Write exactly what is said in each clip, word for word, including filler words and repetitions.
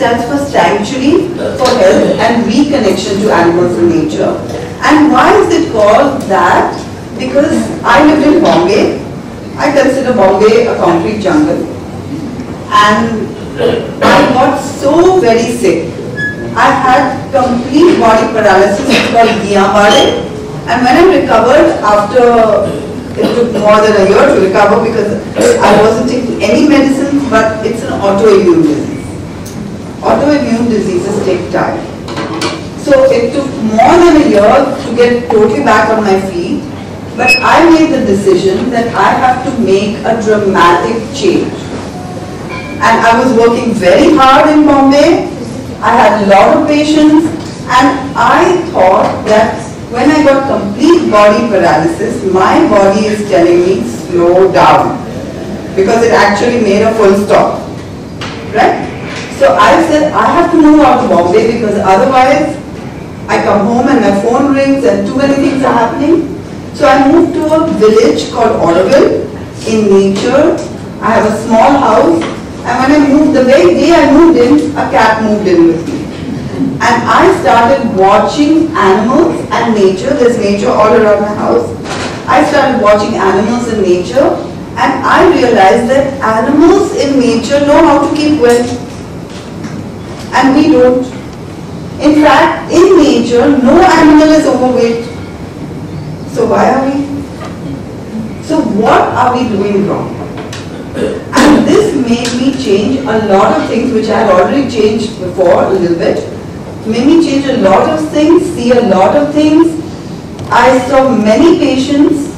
stands for sanctuary for health and reconnection to animals and nature. And why is it called that? Because I lived in Bombay. I consider Bombay a concrete jungle. And I got so very sick. I had complete body paralysis, it's called Guillain-Barré. And when I recovered, after it took more than a year to recover because I wasn't taking any medicines, but it's an autoimmune disease. Autoimmune diseases take time. So it took more than a year to get totally back on my feet, but I made the decision that I have to make a dramatic change. And I was working very hard in Bombay, I had a lot of patients, and I thought that when I got complete body paralysis, my body is telling me slow down because it actually made a full stop, right? So I said I have to move out of Bombay because otherwise I come home and my phone rings and too many things are happening. So I moved to a village called Orville in nature. I have a small house, and when I moved, the very day I moved in, a cat moved in with me. And I started watching animals and nature. There's nature all around my house. I started watching animals and nature, and I realized that animals in nature know how to keep well. And we don't. In fact, in nature, no animal is overweight. So why are we? So what are we doing wrong? And this made me change a lot of things which I had already changed before a little bit. Made me change a lot of things, see a lot of things. I saw many patients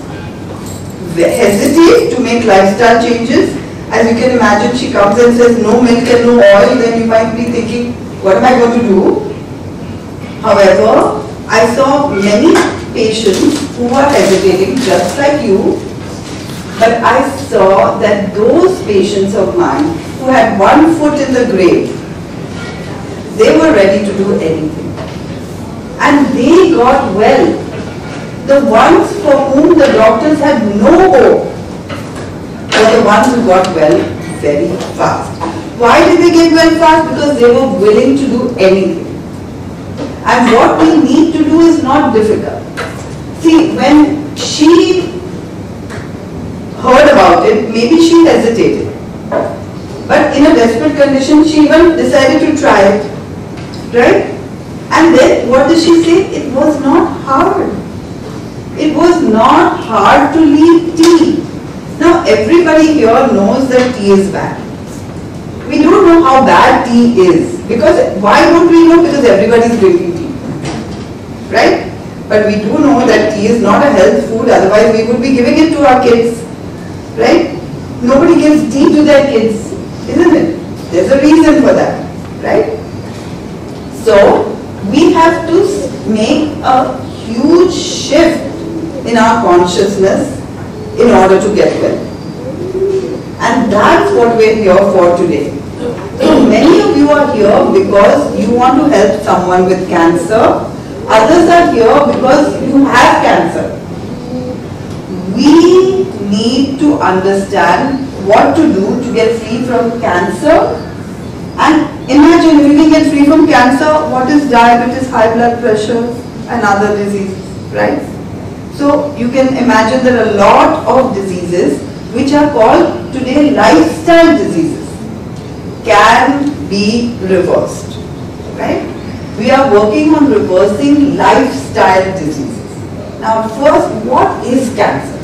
hesitate to make lifestyle changes. As you can imagine, she comes and says no milk and no oil, then you might be thinking, what am I going to do? However, I saw many patients who are hesitating just like you, but I saw that those patients of mine who had one foot in the grave, they were ready to do anything. And they got well. The ones for whom the doctors had no hope were the ones who got well very fast. Why did they get well fast? Because they were willing to do anything. And what we need to do is not difficult. See, when she heard about it, maybe she hesitated. But in a desperate condition, she even decided to try it. Right? And then what did she say? It was not hard. It was not hard to leave tea. Now everybody here knows that tea is bad. We don't know how bad tea is. Because why don't we know? Because everybody is drinking tea. Right? But we do know that tea is not a health food, otherwise we would be giving it to our kids. Right? Nobody gives tea to their kids. Isn't it? There's a reason for that. Right? So, we have to make a huge shift in our consciousness in order to get well. And that's what we're here for today. So many of you are here because you want to help someone with cancer. Others are here because you have cancer. We need to understand what to do to get free from cancer. And imagine if you can get free from cancer, what is diabetes, high blood pressure and other diseases, right? So you can imagine that a lot of diseases which are called today lifestyle diseases can be reversed, right? We are working on reversing lifestyle diseases. Now first, what is cancer?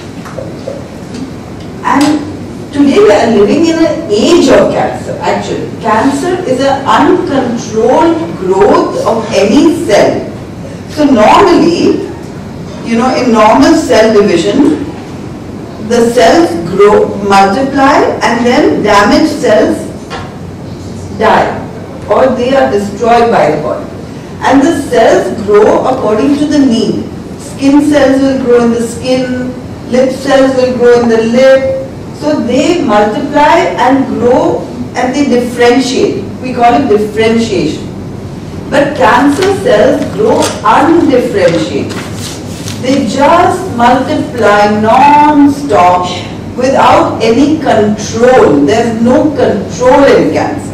And today we are living in an age of cancer, actually. Cancer is an uncontrolled growth of any cell. So normally, you know, in normal cell division, the cells grow, multiply, and then damaged cells die, or they are destroyed by the body. And the cells grow according to the need. Skin cells will grow in the skin, lip cells will grow in the lip. So they multiply and grow and they differentiate. We call it differentiation. But cancer cells grow undifferentiated. They just multiply non-stop without any control. There's no control in cancer.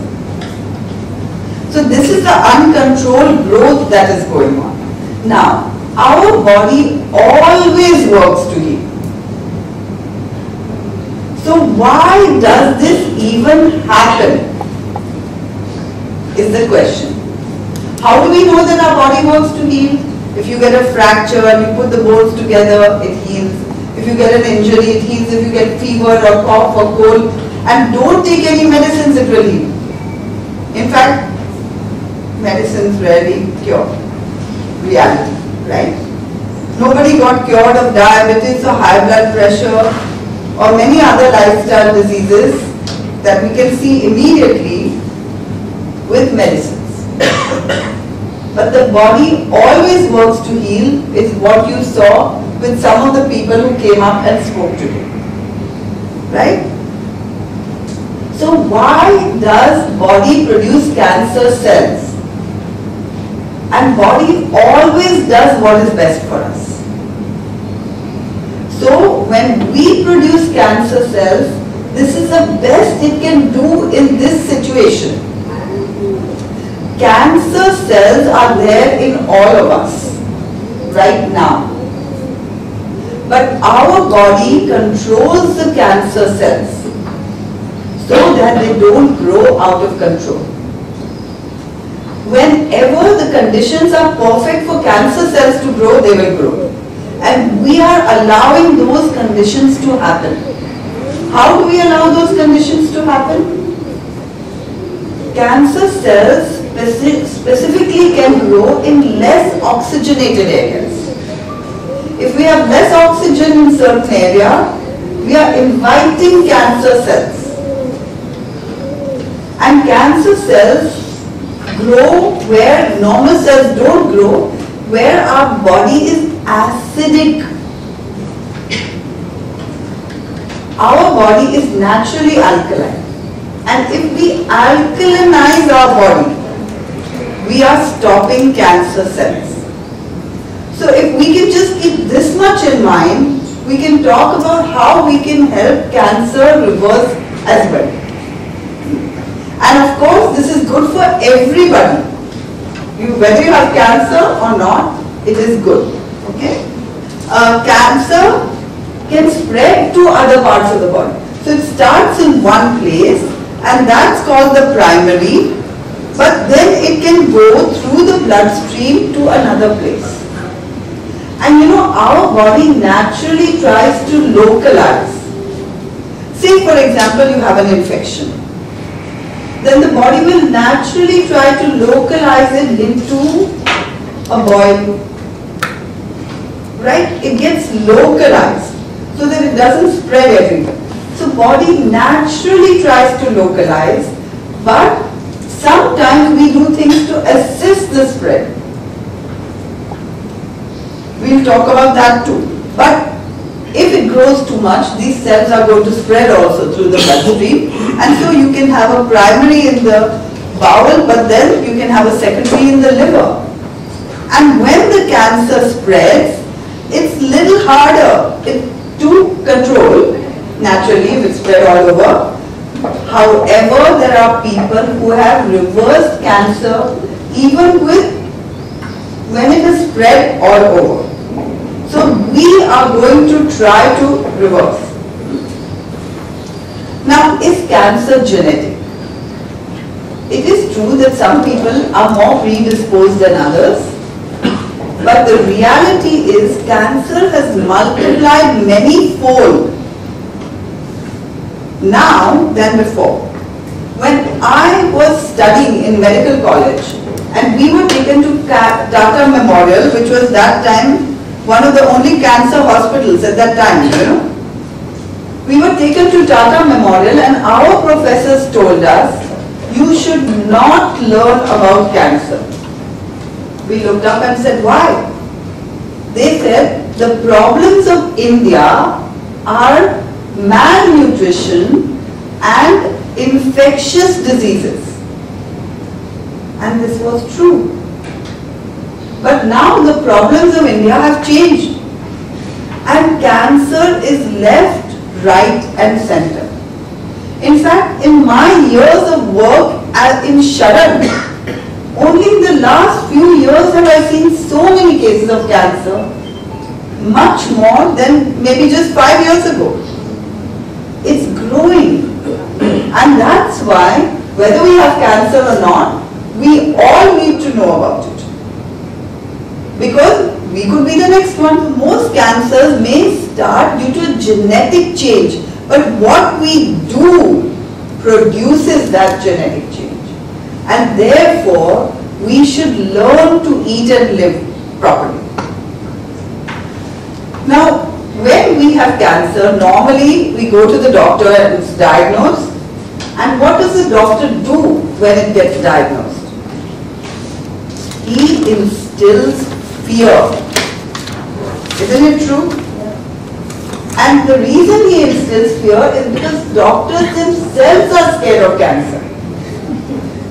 So this is the uncontrolled growth that is going on. Now, our body always works to heal. So why does this even happen? Is the question. How do we know that our body works to heal? If you get a fracture and you put the bones together, it heals. If you get an injury, it heals. If you get fever or cough or cold and don't take any medicines, it will heal. In fact, medicines rarely cure reality, right? Nobody got cured of diabetes or high blood pressure or many other lifestyle diseases that we can see immediately with medicines. But the body always works to heal is what you saw with some of the people who came up and spoke today, right? So why does body produce cancer cells? And body always does what is best for us. So when we produce cancer cells, this is the best it can do in this situation. Cancer cells are there in all of us right now. But our body controls the cancer cells so that they don't grow out of control. Whenever the conditions are perfect for cancer cells to grow, they will grow. And we are allowing those conditions to happen. How do we allow those conditions to happen? Cancer cells speci- specifically can grow in less oxygenated areas. If we have less oxygen in certain area, we are inviting cancer cells. And cancer cells grow where normal cells don't grow, where our body is acidic. Our body is naturally alkaline. And if we alkalinize our body, we are stopping cancer cells. So if we can just keep this much in mind, we can talk about how we can help cancer reverse as well. And of course, this is good for everybody. You, whether you have cancer or not, it is good. Okay? Uh, cancer can spread to other parts of the body. So it starts in one place, and that's called the primary. But then it can go through the bloodstream to another place. And you know, our body naturally tries to localize. Say, for example, you have an infection. Then the body will naturally try to localize it into a boil, right? It gets localized so that it doesn't spread everywhere. So body naturally tries to localize, but sometimes we do things to assist the spread. We'll talk about that too. But if it grows too much, these cells are going to spread also through the bloodstream, and so you can have a primary in the bowel, but then you can have a secondary in the liver. And when the cancer spreads, it's little harder it, to control, naturally, if it's spread all over. However, there are people who have reversed cancer even with when it is spread all over. So we are going to try to reverse. Now, is cancer genetic? It is true that some people are more predisposed than others, but the reality is cancer has multiplied many-fold now than before. When I was studying in medical college and we were taken to Tata Memorial, which was that time one of the only cancer hospitals at that time, you know. We were taken to Tata Memorial and our professors told us, you should not learn about cancer. We looked up and said, why? They said, the problems of India are malnutrition and infectious diseases. And this was true. But now the problems of India have changed and cancer is left, right and center. In fact, in my years of work in SHARAN, Only in the last few years have I seen so many cases of cancer, much more than maybe just five years ago. It's growing, and that's why whether we have cancer or not, we all need to know about it, because we could be the next one. Most cancers may start due to genetic change, but what we do produces that genetic change. And therefore, we should learn to eat and live properly. Now, when we have cancer, normally we go to the doctor and it's diagnosed. And what does the doctor do when it gets diagnosed? He instills fear. Isn't it true? And the reason he instills fear is because doctors themselves are scared of cancer.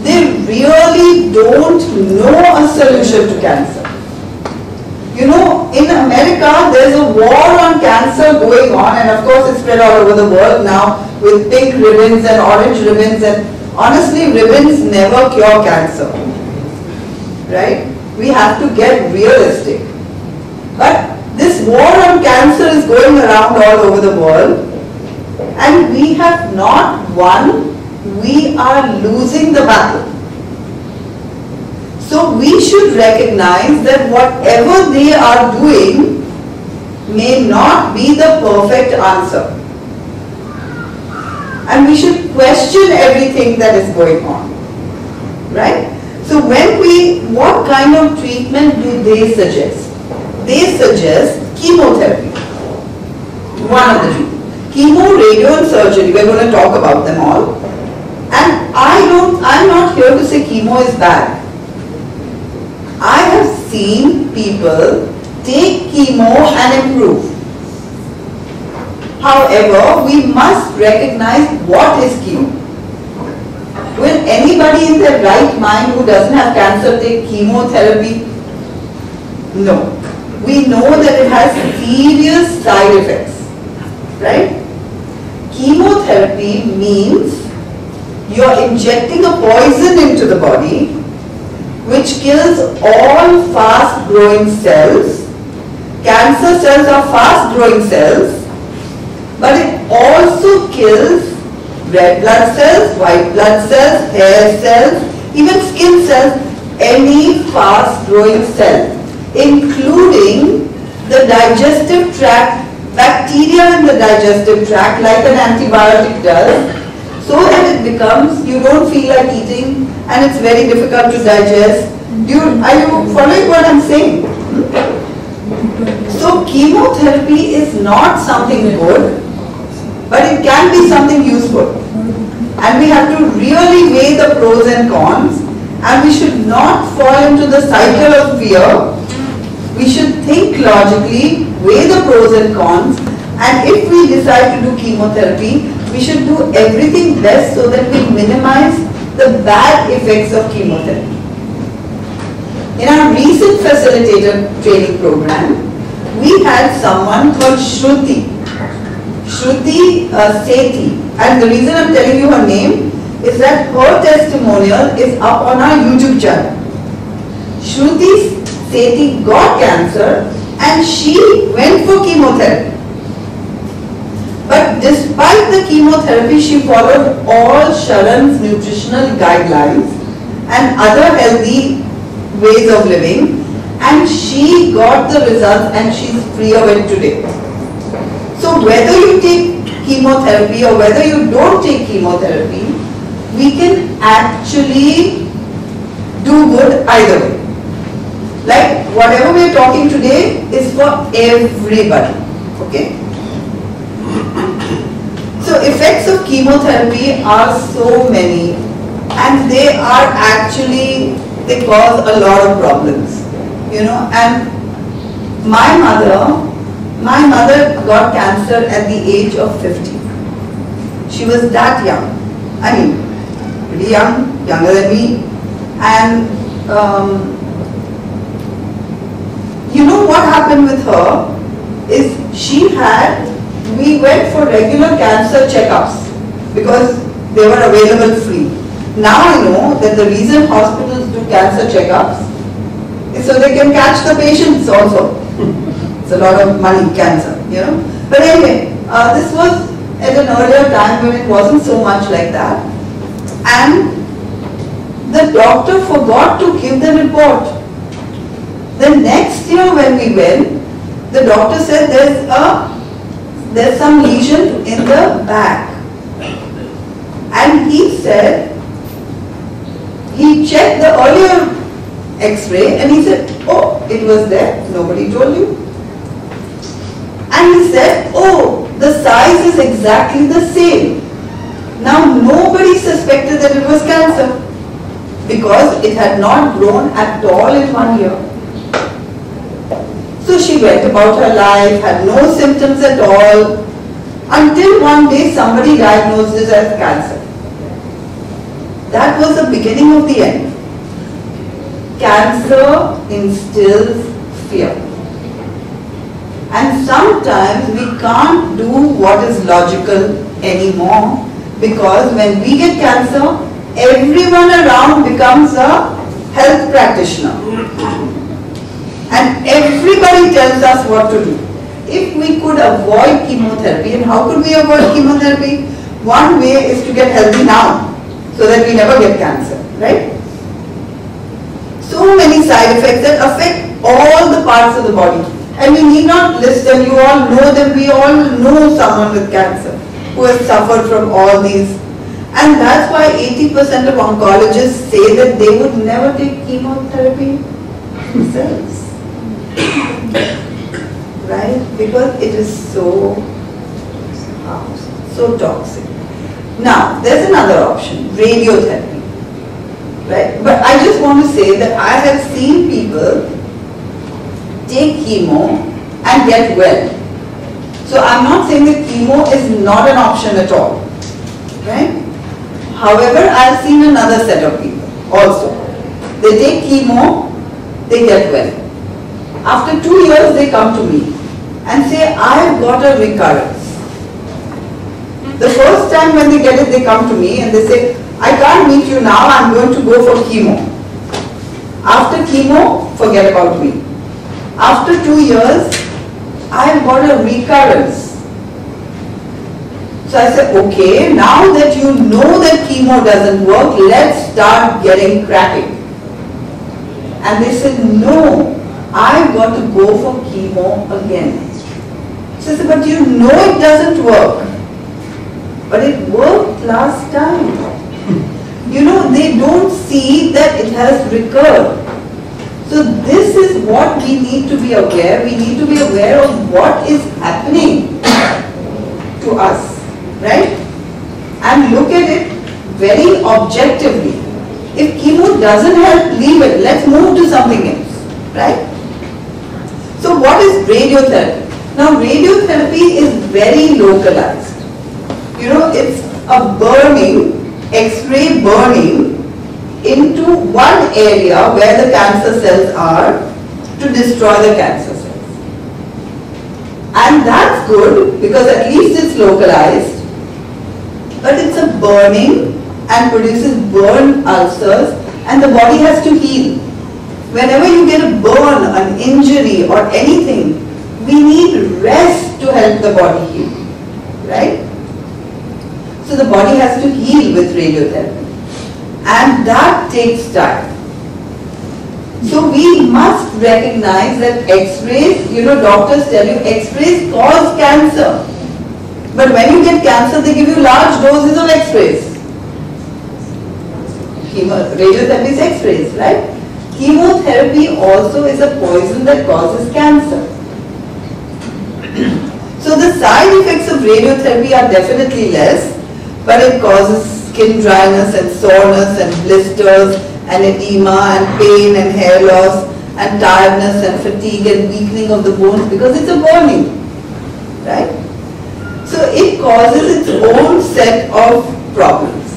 They really don't know a solution to cancer. You know, in America, there's a war on cancer going on, and of course it's spread all over the world now with pink ribbons and orange ribbons, and honestly, ribbons never cure cancer, right? We have to get realistic. But this war on cancer is going around all over the world, and we have not won. We are losing the battle. So we should recognize that whatever they are doing may not be the perfect answer. And we should question everything that is going on. Right? So when we, what kind of treatment do they suggest? They suggest chemotherapy. One of the two. Chemo, radio and surgery. We are going to talk about them all. And I don't, I'm not here to say chemo is bad. I have seen people take chemo and improve. However, we must recognize what is chemo. Will anybody in their right mind who doesn't have cancer take chemotherapy? No. We know that it has serious side effects, right? Chemotherapy means you are injecting a poison into the body which kills all fast growing cells. Cancer cells are fast growing cells, but it also kills red blood cells, white blood cells, hair cells, even skin cells, any fast growing cell, including the digestive tract, bacteria in the digestive tract, like an antibiotic does. So that it becomes, you don't feel like eating and it's very difficult to digest. Do you, are you following what I'm saying? So chemotherapy is not something good, but it can be something useful. And we have to really weigh the pros and cons, and we should not fall into the cycle of fear. We should think logically, weigh the pros and cons, and if we decide to do chemotherapy, we should do everything best so that we minimize the bad effects of chemotherapy. In our recent facilitator training program, we had someone called Shruti, Shruti uh, Sethi. And the reason I'm telling you her name is that her testimonial is up on our YouTube channel. Shruti Sethi got cancer and she went for chemotherapy. But despite the chemotherapy, she followed all SHARAN's nutritional guidelines and other healthy ways of living, and she got the results and she's free of it today. So whether you take chemotherapy or whether you don't take chemotherapy, we can actually do good either way. Like whatever we're talking today is for everybody, okay? So effects of chemotherapy are so many, and they are actually, they cause a lot of problems, you know. And my mother, my mother got cancer at the age of fifty. She was that young, I mean, pretty young, younger than me. And um, you know what happened with her is she had, we went for regular cancer checkups because they were available free. Now I know that the reason hospitals do do cancer checkups, so they can catch the patients also. It's a lot of money, cancer, you know. But anyway, uh, this was at an earlier time when it wasn't so much like that. And the doctor forgot to give the report. The next year when we went, the doctor said there's a there's some lesion in the back. And he said, he checked the earlier X-ray and he said, oh, it was there, nobody told you. And he said, oh, the size is exactly the same. Now nobody suspected that it was cancer because it had not grown at all in one year. So she went about her life, had no symptoms at all, until one day somebody diagnosed it as cancer. That was the beginning of the end. Cancer instills fear. And sometimes we can't do what is logical anymore, because when we get cancer, everyone around becomes a health practitioner. And everybody tells us what to do. If we could avoid chemotherapy, and how could we avoid chemotherapy? One way is to get healthy now, so that we never get cancer, right? So many side effects that affect all the parts of the body, and we need not list them. You all know them. We all know someone with cancer who has suffered from all these, and that's why eighty percent of oncologists say that they would never take chemotherapy themselves, right? Because it is so harsh, so toxic. Now, there's another option, radiotherapy. Right? But I just want to say that I have seen people take chemo and get well. So I'm not saying that chemo is not an option at all. Right? However, I've seen another set of people also. They take chemo, they get well. After two years they come to me and say, I've got a recurrence. The first time when they get it, they come to me and they say, I can't meet you now, I'm going to go for chemo. After chemo, forget about me. After two years, I've got a recurrence. So I said, okay, now that you know that chemo doesn't work, let's start getting cracking. And they said, no, I've got to go for chemo again. So I said, but you know it doesn't work. But it worked last time. You know, they don't see that it has recurred. So this is what we need to be aware. We need to be aware of what is happening to us, right? And look at it very objectively. If chemo doesn't help, leave it. Let's move to something else, right? So what is radiotherapy? Now, radiotherapy is very localized. You know, it's a burning, X-ray burning into one area where the cancer cells are to destroy the cancer cells. And that's good because at least it's localized, but it's a burning and produces burn ulcers and the body has to heal. Whenever you get a burn, an injury or anything, we need rest to help the body heal, right? So the body has to heal with radiotherapy, and that takes time. So we must recognize that X-rays, you know, doctors tell you X-rays cause cancer. But when you get cancer, they give you large doses of X-rays. Chemo, radiotherapy is X-rays, right? Chemotherapy also is a poison that causes cancer. So the side effects of radiotherapy are definitely less, but it causes skin dryness and soreness and blisters and edema and pain and hair loss and tiredness and fatigue and weakening of the bones because it's a burning, right? So it causes its own set of problems.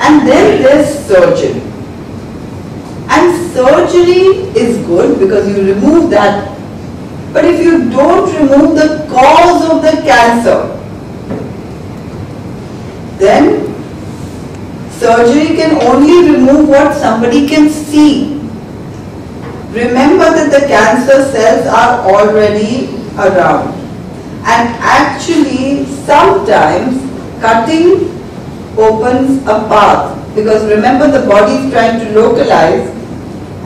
And then there's surgery. And surgery is good because you remove that, but if you don't remove the cause of the cancer, then Surgery can only remove what somebody can see. Remember that the cancer cells are already around. And actually, sometimes cutting opens a path, because remember the body is trying to localize,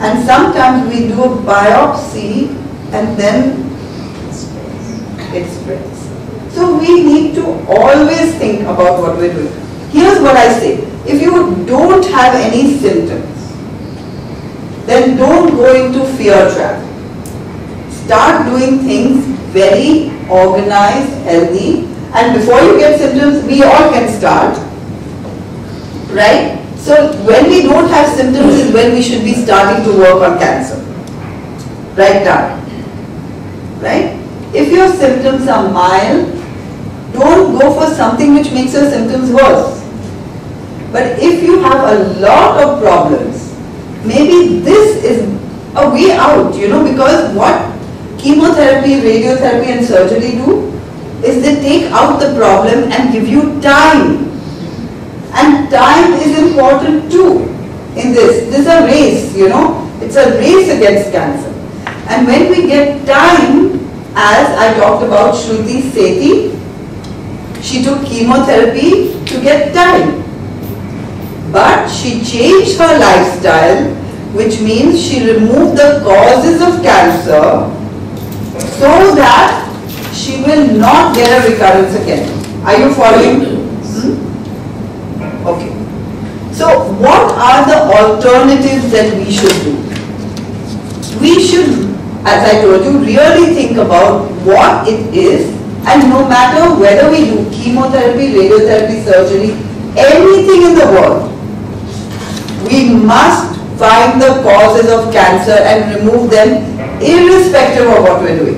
and sometimes we do a biopsy and then it spreads. So we need to always think about what we're doing. Here's what I say. If you don't have any symptoms, then don't go into fear trap. Start doing things very organized, healthy, and before you get symptoms, we all can start, right? So when we don't have symptoms is when we should be starting to work on cancer, right now, right? If your symptoms are mild, don't go for something which makes your symptoms worse. But if you have a lot of problems, maybe this is a way out, you know, because what chemotherapy, radiotherapy and surgery do is they take out the problem and give you time. And time is important too in this. This is a race, you know. It's a race against cancer. And when we get time, as I talked about Shruti Sethi, she took chemotherapy to get time. But she changed her lifestyle, which means she removed the causes of cancer so that she will not get a recurrence again. Are you following? Hmm? Okay. So what are the alternatives that we should do? We should, as I told you, really think about what it is, and no matter whether we do chemotherapy, radiotherapy, surgery, anything in the world, we must find the causes of cancer and remove them irrespective of what we're doing.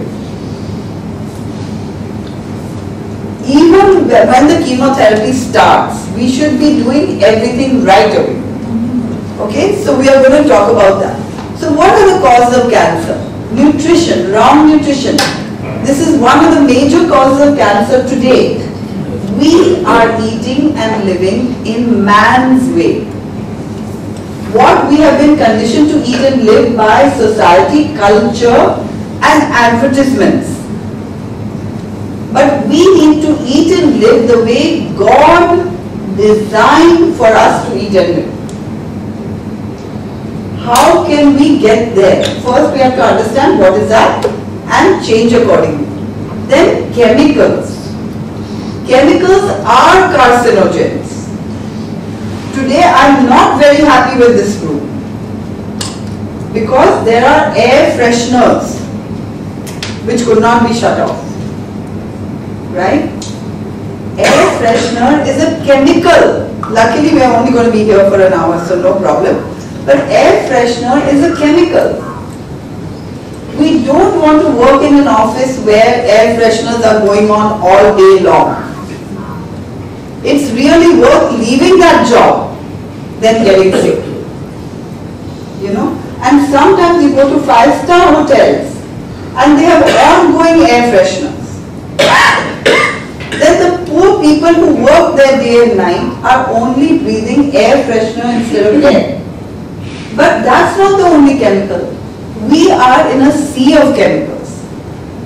Even when the chemotherapy starts, we should be doing everything right away. Okay, so we are going to talk about that. So what are the causes of cancer? Nutrition, wrong nutrition. This is one of the major causes of cancer today. We are eating and living in man's way. What we have been conditioned to eat and live by society, culture and advertisements. But we need to eat and live the way God designed for us to eat and live. How can we get there? First we have to understand what is that and change accordingly. Then chemicals. Chemicals are carcinogens. Today I am not very happy with this room because there are air fresheners which could not be shut off, right? Air freshener is a chemical. Luckily we are only going to be here for an hour, so no problem. But air freshener is a chemical. We don't want to work in an office where air fresheners are going on all day long. It's really worth leaving that job than getting sick, you know. And sometimes you go to five-star hotels and they have ongoing air fresheners. Then the poor people who work their day and night are only breathing air freshener instead of air. But that's not the only chemical. We are in a sea of chemicals.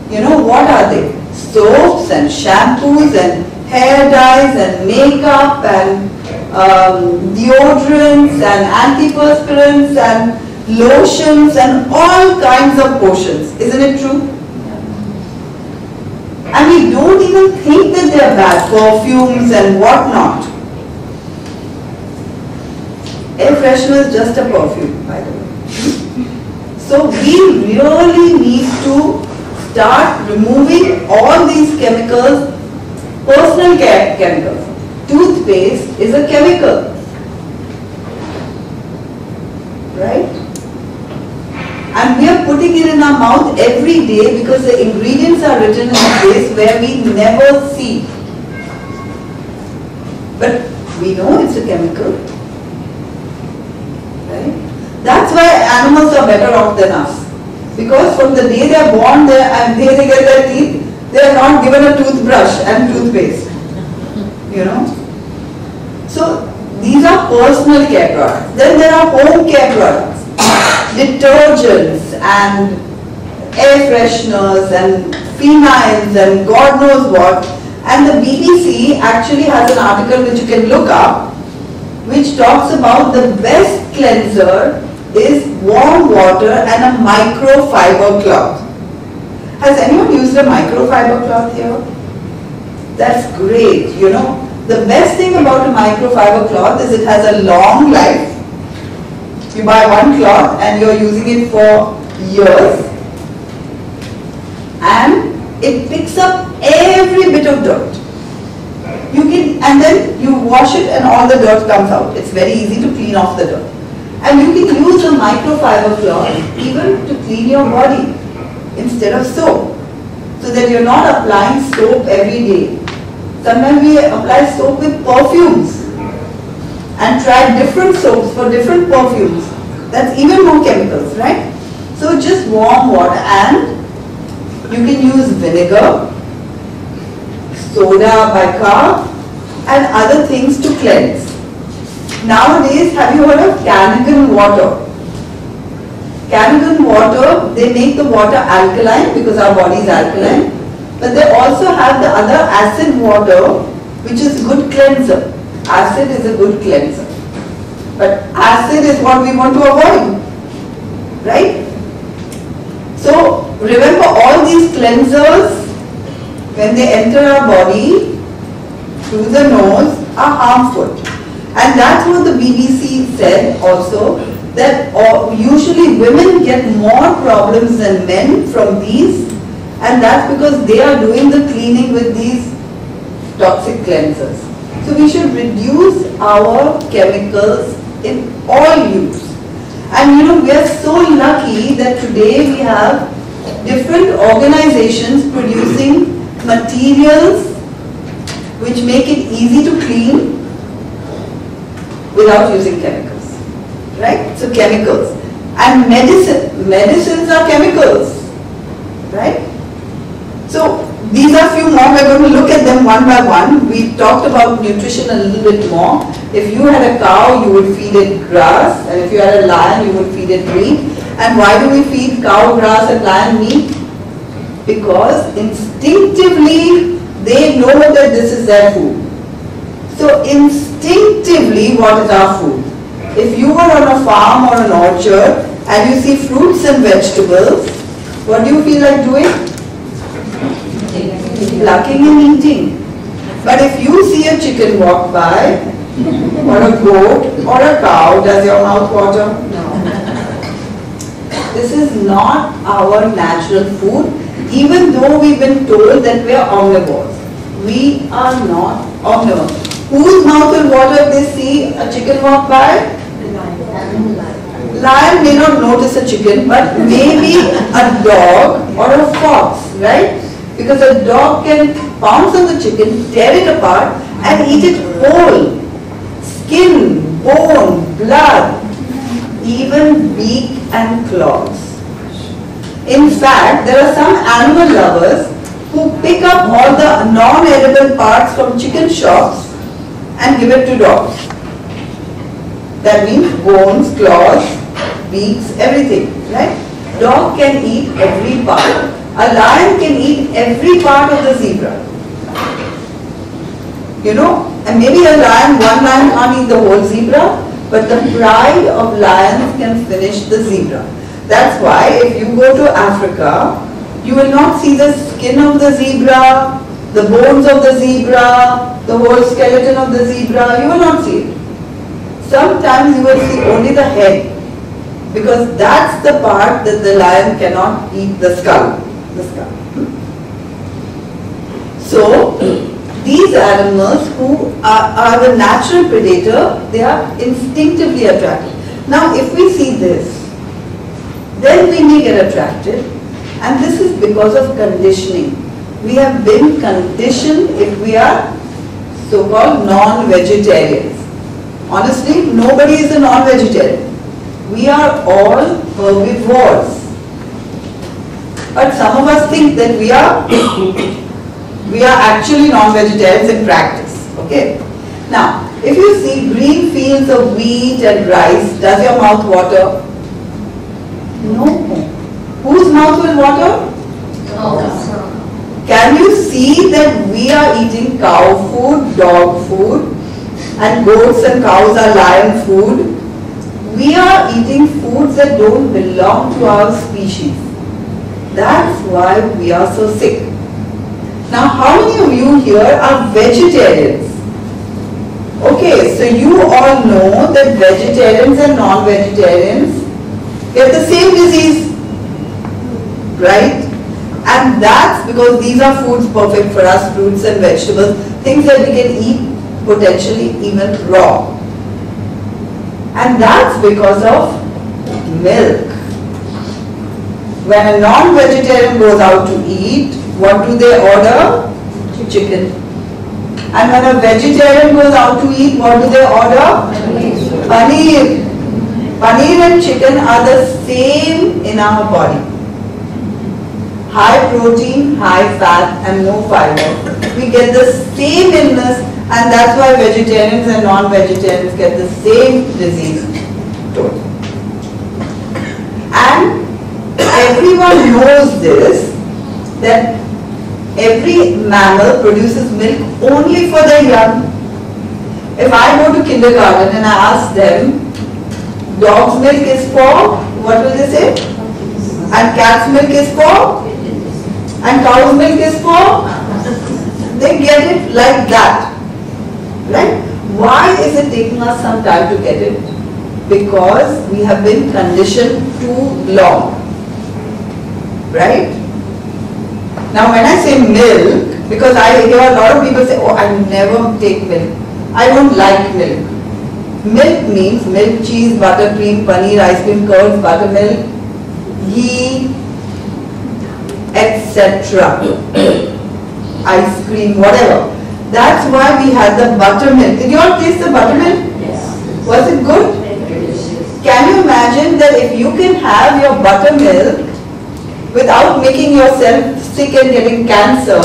You know, what are they? Soaps and shampoos and hair dyes and makeup and um, deodorants and antiperspirants and lotions and all kinds of potions. Isn't it true? And we don't even think that they are bad, perfumes and whatnot. Air freshener is just a perfume, by the way. So we really need to start removing all these chemicals. Personal care chemicals. Toothpaste is a chemical, right? And we are putting it in our mouth every day because the ingredients are written in a place where we never see. But we know it's a chemical, right? That's why animals are better off than us, because from the day they are born there and they get their teeth, they are not given a toothbrush and toothpaste, you know. So these are personal care products. Then there are home care products, detergents and air fresheners and felines and God knows what. And the B B C actually has an article which you can look up, which talks about the best cleanser is warm water and a microfiber cloth. Has anyone used a microfiber cloth here? That's great, you know. The best thing about a microfiber cloth is it has a long life. You buy one cloth and you're using it for years. And it picks up every bit of dirt. You can, and then you wash it and all the dirt comes out. It's very easy to clean off the dirt. And you can use a microfiber cloth even to clean your body instead of soap, so that you're not applying soap every day. Sometimes we apply soap with perfumes and try different soaps for different perfumes. That's even more chemicals, right? So just warm water, and you can use vinegar, soda, bicarb and other things to cleanse. Nowadays, have you heard of Carnigan water? Carnigan water, they make the water alkaline because our body is alkaline, but they also have the other acid water which is good cleanser. Acid is a good cleanser, but acid is what we want to avoid, right? So remember, all these cleansers, when they enter our body through the nose, are harmful. And that's what the B B C said also, that usually women get more problems than men from these, and that's because they are doing the cleaning with these toxic cleansers. So we should reduce our chemicals in all use. And you know, we are so lucky that today we have different organizations producing materials which make it easy to clean without using chemicals. Right? So chemicals. And medicine. Medicines are chemicals. Right? So these are few more. We're going to look at them one by one. We talked about nutrition a little bit more. If you had a cow, you would feed it grass. And if you had a lion, you would feed it meat. And why do we feed cow grass and lion meat? Because instinctively they know that this is their food. So instinctively, what is our food? If you were on a farm or an orchard and you see fruits and vegetables, what do you feel like doing? Plucking and eating. But if you see a chicken walk by, or a goat, or a cow, does your mouth water? No. This is not our natural food, even though we've been told that we are omnivores. We are not omnivores. Whose mouth will water if they see a chicken walk by? Lion may not notice a chicken, but maybe a dog or a fox, right? Because a dog can pounce on the chicken, tear it apart and eat it whole. Skin, bone, blood, even beak and claws. In fact, there are some animal lovers who pick up all the non-edible parts from chicken shops and give it to dogs. That means bones, claws, beaks, everything, right? Dog can eat every part. A lion can eat every part of the zebra. You know, and maybe a lion, one lion can't eat the whole zebra, but the pride of lions can finish the zebra. That's why if you go to Africa, you will not see the skin of the zebra, the bones of the zebra, the whole skeleton of the zebra, you will not see it. Sometimes you will see only the head, because that's the part that the lion cannot eat, the skull. The skull. So, these animals who are, are the natural predator, they are instinctively attracted. Now, if we see this, then we may get attracted, and this is because of conditioning. We have been conditioned if we are so-called non-vegetarians. Honestly, nobody is a non-vegetarian. We are all herbivores. But some of us think that we are we are actually non-vegetarians in practice. Okay? Now, if you see green fields meals of wheat and rice, does your mouth water? No. Whose mouth will water? No. Can you see that we are eating cow food, dog food, and goats and cows are lion food? We are eating foods that don't belong to our species. That's why we are so sick. Now, how many of you here are vegetarians? Okay, so you all know that vegetarians and non-vegetarians get the same disease, right? And that's because these are foods perfect for us, fruits and vegetables, things that we can eat potentially even raw. And that's because of milk. When a non-vegetarian goes out to eat, what do they order? Chicken. And when a vegetarian goes out to eat, what do they order? Paneer. Paneer. Paneer and chicken are the same in our body. High protein, high fat and no fiber. We get the same illness. And that's why vegetarians and non-vegetarians get the same disease total. And everyone knows this, that every mammal produces milk only for their young. If I go to kindergarten and I ask them, dog's milk is for, what will they say? And cat's milk is for? And cow's milk is for? They get it like that. Right? Why is it taking us some time to get it? Because we have been conditioned too long. Right? Now when I say milk, because I hear a lot of people say, oh, I never take milk. I don't like milk. Milk means milk, cheese, butter, cream, paneer, ice cream, curds, buttermilk, ghee, et cetera. Ice cream, whatever. That's why we had the buttermilk. Did you all taste the buttermilk? Yes. Was it good? Delicious. Can you imagine that if you can have your buttermilk without making yourself sick and getting cancer,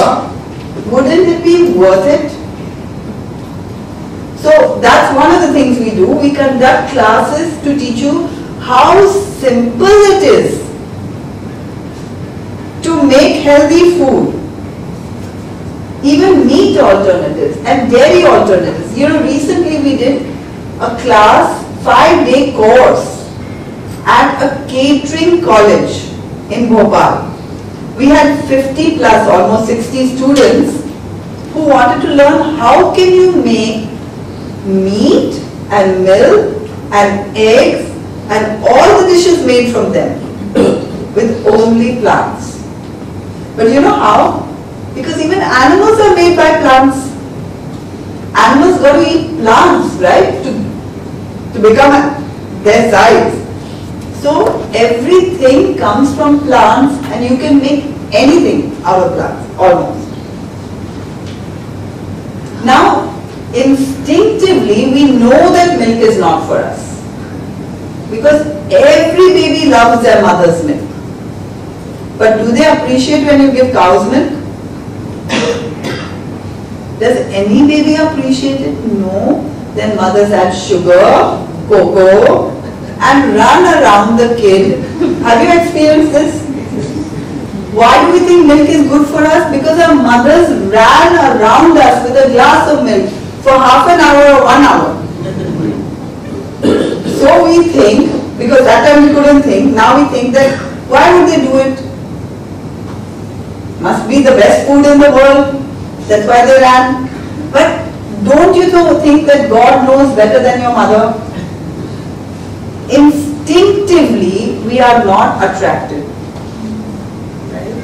wouldn't it be worth it? So that's one of the things we do. We conduct classes to teach you how simple it is to make healthy food. Even meat alternatives and dairy alternatives. You know, recently we did a class, five-day course at a catering college in Bhopal. We had fifty plus, almost sixty students who wanted to learn how can you make meat and milk and eggs and all the dishes made from them with only plants. But you know how? Because even animals are made by plants. Animals got to eat plants, right, to, to become their size. So everything comes from plants and you can make anything out of plants, almost. Now, instinctively we know that milk is not for us. Because every baby loves their mother's milk. But do they appreciate when you give cows milk? Does any baby appreciate it? No. Their mothers add sugar, cocoa and run around the kid. Have you experienced this? Why do we think milk is good for us? Because our mothers ran around us with a glass of milk for half an hour or one hour. So we think, because that time we couldn't think, now we think that why would they do it? Must be the best food in the world. That's why they ran. But don't you think that God knows better than your mother? Instinctively, we are not attracted. Right?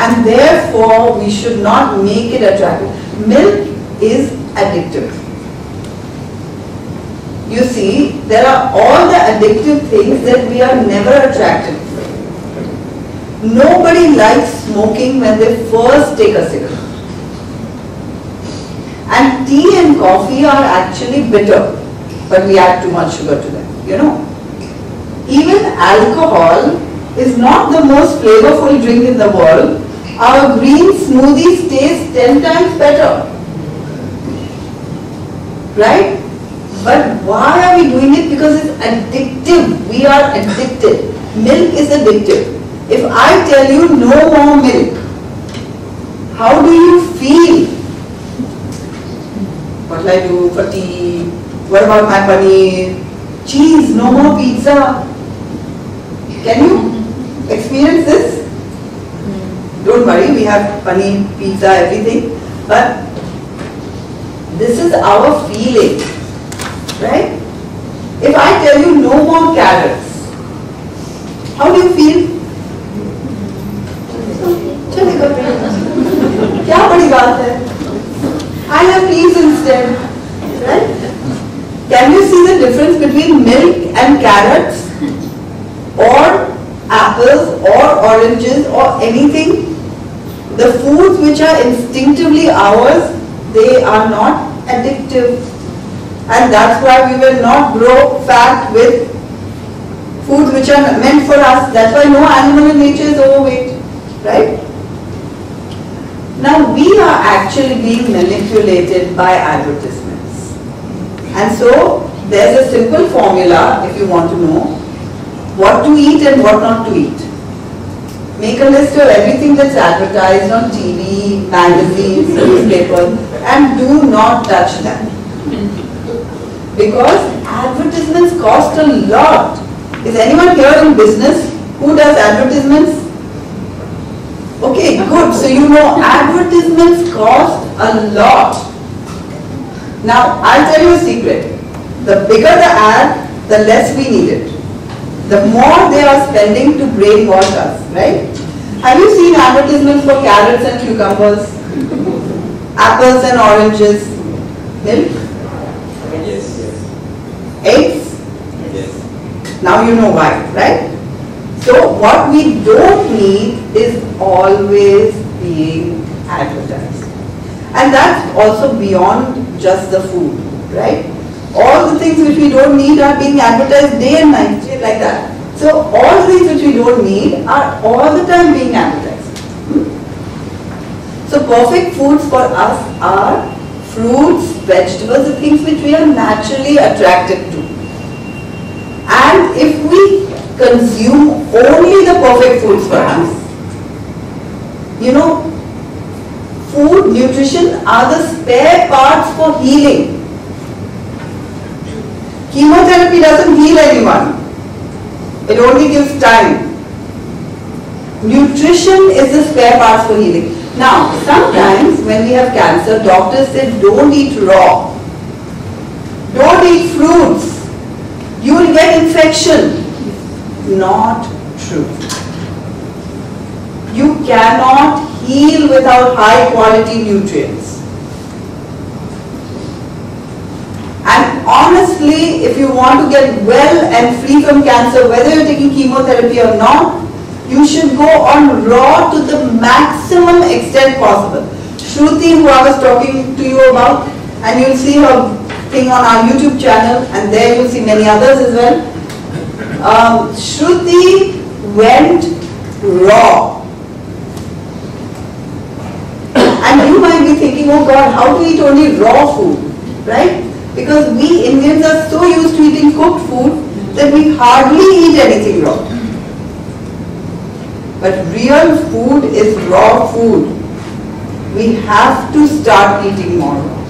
And therefore, we should not make it attractive. Milk is addictive. You see, there are all the addictive things that we are never attracted to. Nobody likes smoking when they first take a cigarette. And tea and coffee are actually bitter, but we add too much sugar to them, you know. Even alcohol is not the most flavorful drink in the world. Our green smoothies taste ten times better, right? But why are we doing it? Because it's addictive. We are addicted. Milk is addictive. If I tell you no more milk, how do you feel? What will I do for tea? What about my paneer? Cheese, no more pizza. Can you experience this? Don't worry, we have paneer, pizza, everything. But this is our feeling, right? If I tell you no more carrots, how do you feel? Kya badi baat hai? I have peas instead, right? Can you see the difference between milk and carrots or apples or oranges or anything? The foods which are instinctively ours, they are not addictive. And that's why we will not grow fat with foods which are meant for us. That's why no animal in nature is overweight, right? Now we are actually being manipulated by advertisements. And so there's a simple formula if you want to know what to eat and what not to eat. Make a list of everything that's advertised on T V, magazines, newspapers, and do not touch them. Because advertisements cost a lot. Is anyone here in business who does advertisements? Okay, good. So you know advertisements cost a lot. Now, I'll tell you a secret. The bigger the ad, the less we need it. The more they are spending to brainwash us, right? Have you seen advertisements for carrots and cucumbers, apples and oranges, milk? Yes. Eggs? Yes. Now you know why, right? So what we don't need is always being advertised. And that's also beyond just the food, right? All the things which we don't need are being advertised day and night, like that. So all the things which we don't need are all the time being advertised. Hmm? So perfect foods for us are fruits, vegetables, the things which we are naturally attracted to. And if we consume only the perfect foods for us, you know, food, nutrition are the spare parts for healing. Chemotherapy doesn't heal anyone. It only gives time. Nutrition is the spare parts for healing. Now, sometimes when we have cancer, doctors say don't eat raw. Don't eat fruits. You will get infection. Not true. You cannot heal without high quality nutrients. And honestly, if you want to get well and free from cancer, whether you're taking chemotherapy or not, you should go on raw to the maximum extent possible. Shruti, who I was talking to you about, and you'll see her thing on our YouTube channel, and there you'll see many others as well. Um, Shruti went raw. And you might be thinking, oh God, how to eat only raw food, right? Because we Indians are so used to eating cooked food that we hardly eat anything raw. But real food is raw food. We have to start eating more raw.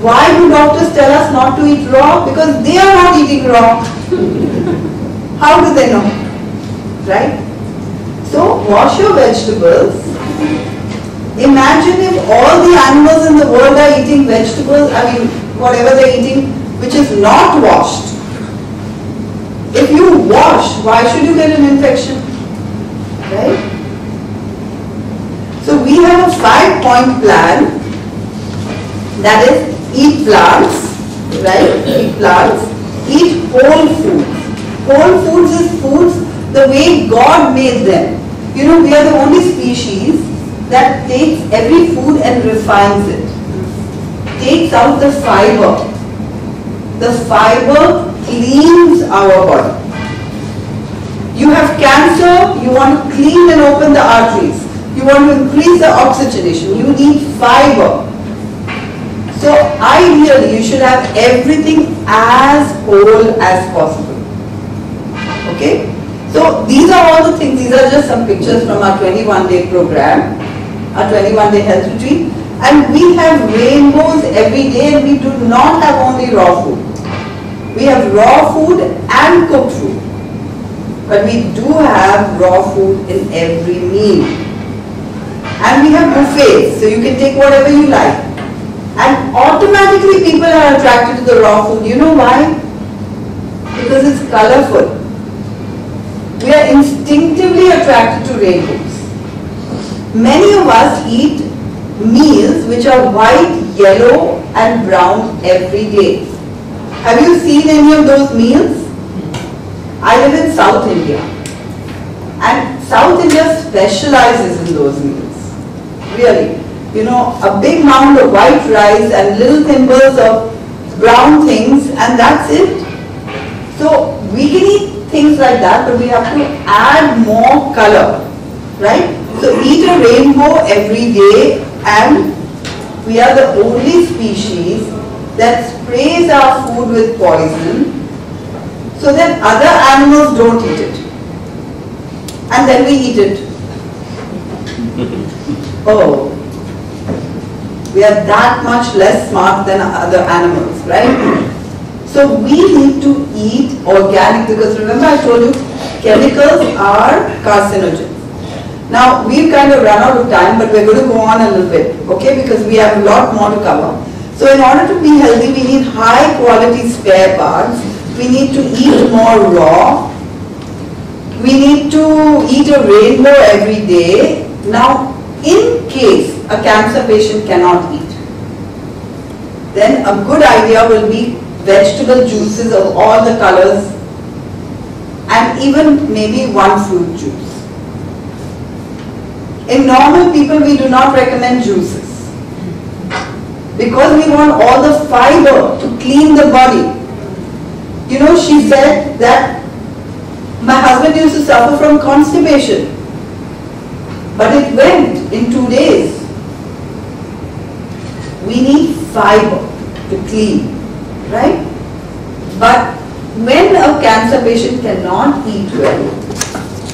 Why do doctors tell us not to eat raw? Because they are not eating raw. How do they know? Right? So wash your vegetables. Imagine if all the animals in the world are eating vegetables, I mean, whatever they're eating, which is not washed. If you wash, why should you get an infection? Right? So we have a five-point plan, that is, eat plants, right? Eat plants, eat whole foods. Whole foods is foods the way God made them. You know, we are the only species that takes every food and refines it. Takes out the fiber. The fiber cleans our body. You have cancer, you want to clean and open the arteries. You want to increase the oxygenation. You need fiber. So So ideally, you should have everything as whole as possible. Okay? So these are all the things, these are just some pictures from our twenty-one day program, our twenty-one day health retreat. And we have rainbows every day, and we do not have only raw food. We have raw food and cooked food. But we do have raw food in every meal. And we have buffets, so you can take whatever you like. And automatically people are attracted to the raw food. You know why? Because it's colorful. We are instinctively attracted to rainbows. Many of us eat meals which are white, yellow and brown every day. Have you seen any of those meals? I live in South India, and South India specializes in those meals, really. You know, a big mound of white rice and little thimbles of brown things, and that's it. So we can eat things like that, but we have to add more color, right? So eat a rainbow every day, and we are the only species that sprays our food with poison so that other animals don't eat it. And then we eat it. Oh. We are that much less smart than other animals, right? So we need to eat organic, because remember I told you, chemicals are carcinogens. Now we've kind of run out of time, but we're going to go on a little bit, okay? Because we have a lot more to cover. So in order to be healthy, we need high quality spare parts. We need to eat more raw. We need to eat a rainbow every day. Now, in case a cancer patient cannot eat, then a good idea will be vegetable juices of all the colors, and even maybe one fruit juice. In normal people, we do not recommend juices because we want all the fiber to clean the body. You know, she said that my husband used to suffer from constipation, but it went in two days. We need fiber to clean, right? But when a cancer patient cannot eat well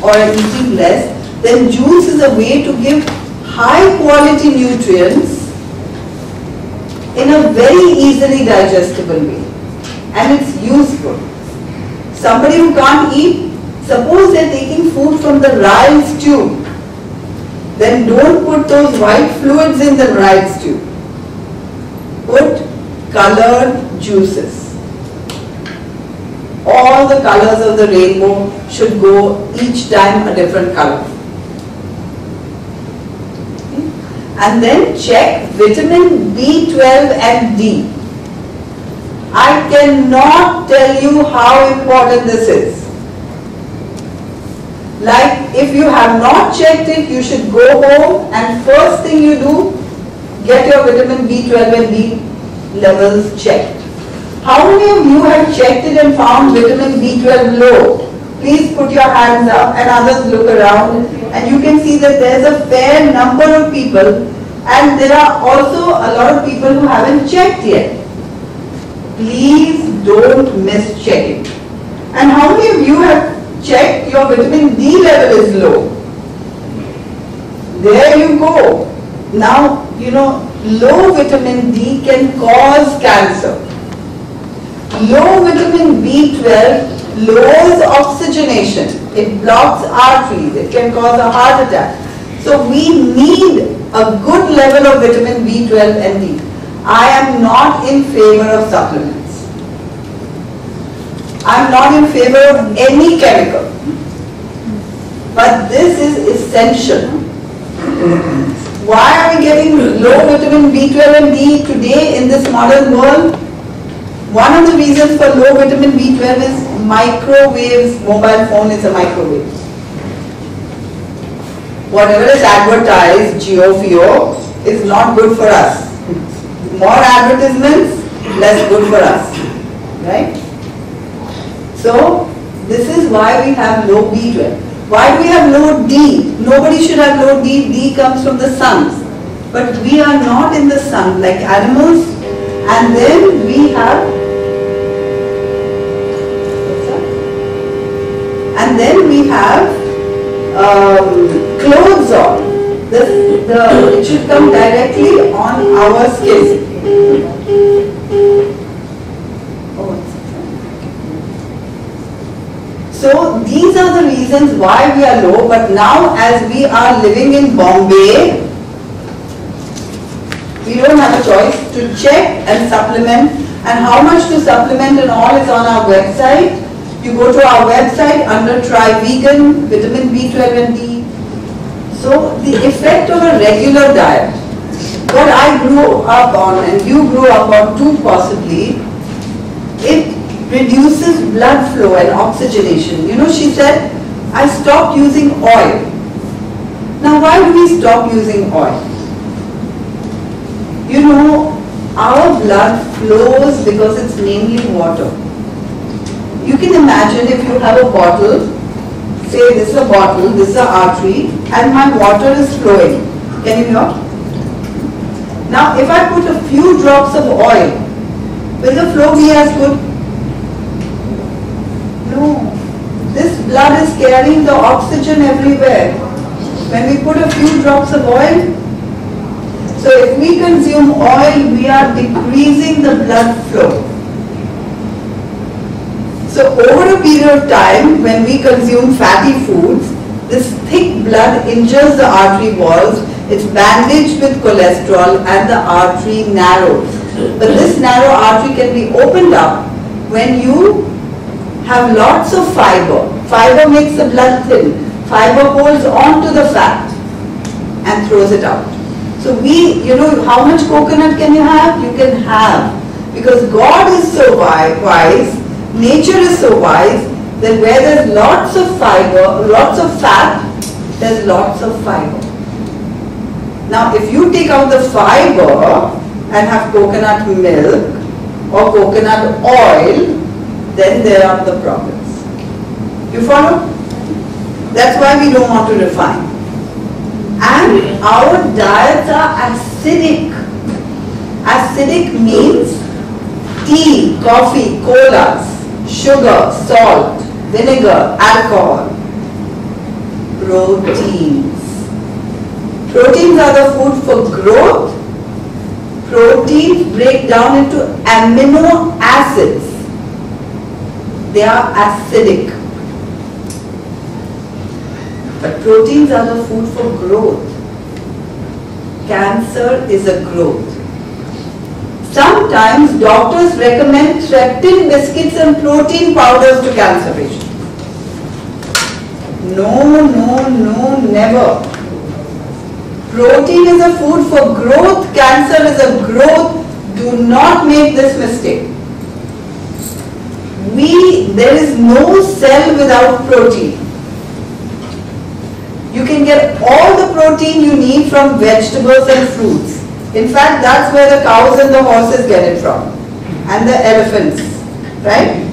or are eating less, then juice is a way to give high quality nutrients in a very easily digestible way. And it's useful. Somebody who can't eat, suppose they're taking food from the rice tube, then don't put those white fluids in the rice tube. Put colored juices. All the colors of the rainbow should go, each time a different color. Okay. And then check vitamin B twelve and D. I cannot tell you how important this is. Like, if you have not checked it, you should go home and first thing you do, get your vitamin B twelve and B levels checked. How many of you have checked it and found vitamin B twelve low? Please put your hands up, and others look around, and you can see that there's a fair number of people, and there are also a lot of people who haven't checked yet. Please don't miss checking. And how many of you have check your vitamin D level is low? There you go. Now, you know, low vitamin D can cause cancer. Low vitamin B twelve lowers oxygenation. It blocks arteries. It can cause a heart attack. So we need a good level of vitamin B twelve and D. I am not in favor of supplements. I am not in favor of any chemical, but this is essential. Why are we getting low vitamin B twelve and D today in this modern world? One of the reasons for low vitamin B twelve is microwaves. Mobile phone is a microwave. Whatever is advertised, G O F O, is not good for us. More advertisements, less good for us, right? So, this is why we have low B twelve. Why do we have low D? Nobody should have low D. D comes from the sun. But we are not in the sun like animals. And then we have, what's that? And then we have um, clothes on. The, the, it should come directly on our skin. So these are the reasons why we are low, but now as we are living in Bombay, we don't have a choice to check and supplement, and how much to supplement and all is on our website. You go to our website under try vegan, vitamin B twelve and D. So the effect of a regular diet, what I grew up on and you grew up on too possibly, it reduces blood flow and oxygenation. You know, she said, I stopped using oil. Now, why do we stop using oil? You know, our blood flows because it's mainly water. You can imagine if you have a bottle, say this is a bottle, this is an artery, and my water is flowing. Can you hear? Now, if I put a few drops of oil, will the flow be as good? No. This blood is carrying the oxygen everywhere. When we put a few drops of oil, so if we consume oil, we are decreasing the blood flow. So over a period of time, when we consume fatty foods, this thick blood injures the artery walls, it's bandaged with cholesterol and the artery narrows. But this narrow artery can be opened up when you have lots of fiber. Fiber makes the blood thin. Fiber holds on to the fat and throws it out. So we, you know, how much coconut can you have? You can have. Because God is so wise, nature is so wise, that where there's lots of fiber, lots of fat, there's lots of fiber. Now if you take out the fiber and have coconut milk or coconut oil, then there are the problems. You follow? That's why we don't want to refine. And our diets are acidic. Acidic means tea, coffee, colas, sugar, salt, vinegar, alcohol. Proteins. Proteins are the food for growth. Proteins break down into amino acids. They are acidic. But proteins are the food for growth. Cancer is a growth. Sometimes doctors recommend threatening biscuits and protein powders to cancer patients. No, no, no, never. Protein is a food for growth. Cancer is a growth. Do not make this mistake. We, there is no cell without protein. You can get all the protein you need from vegetables and fruits. In fact, that's where the cows and the horses get it from. And the elephants, right?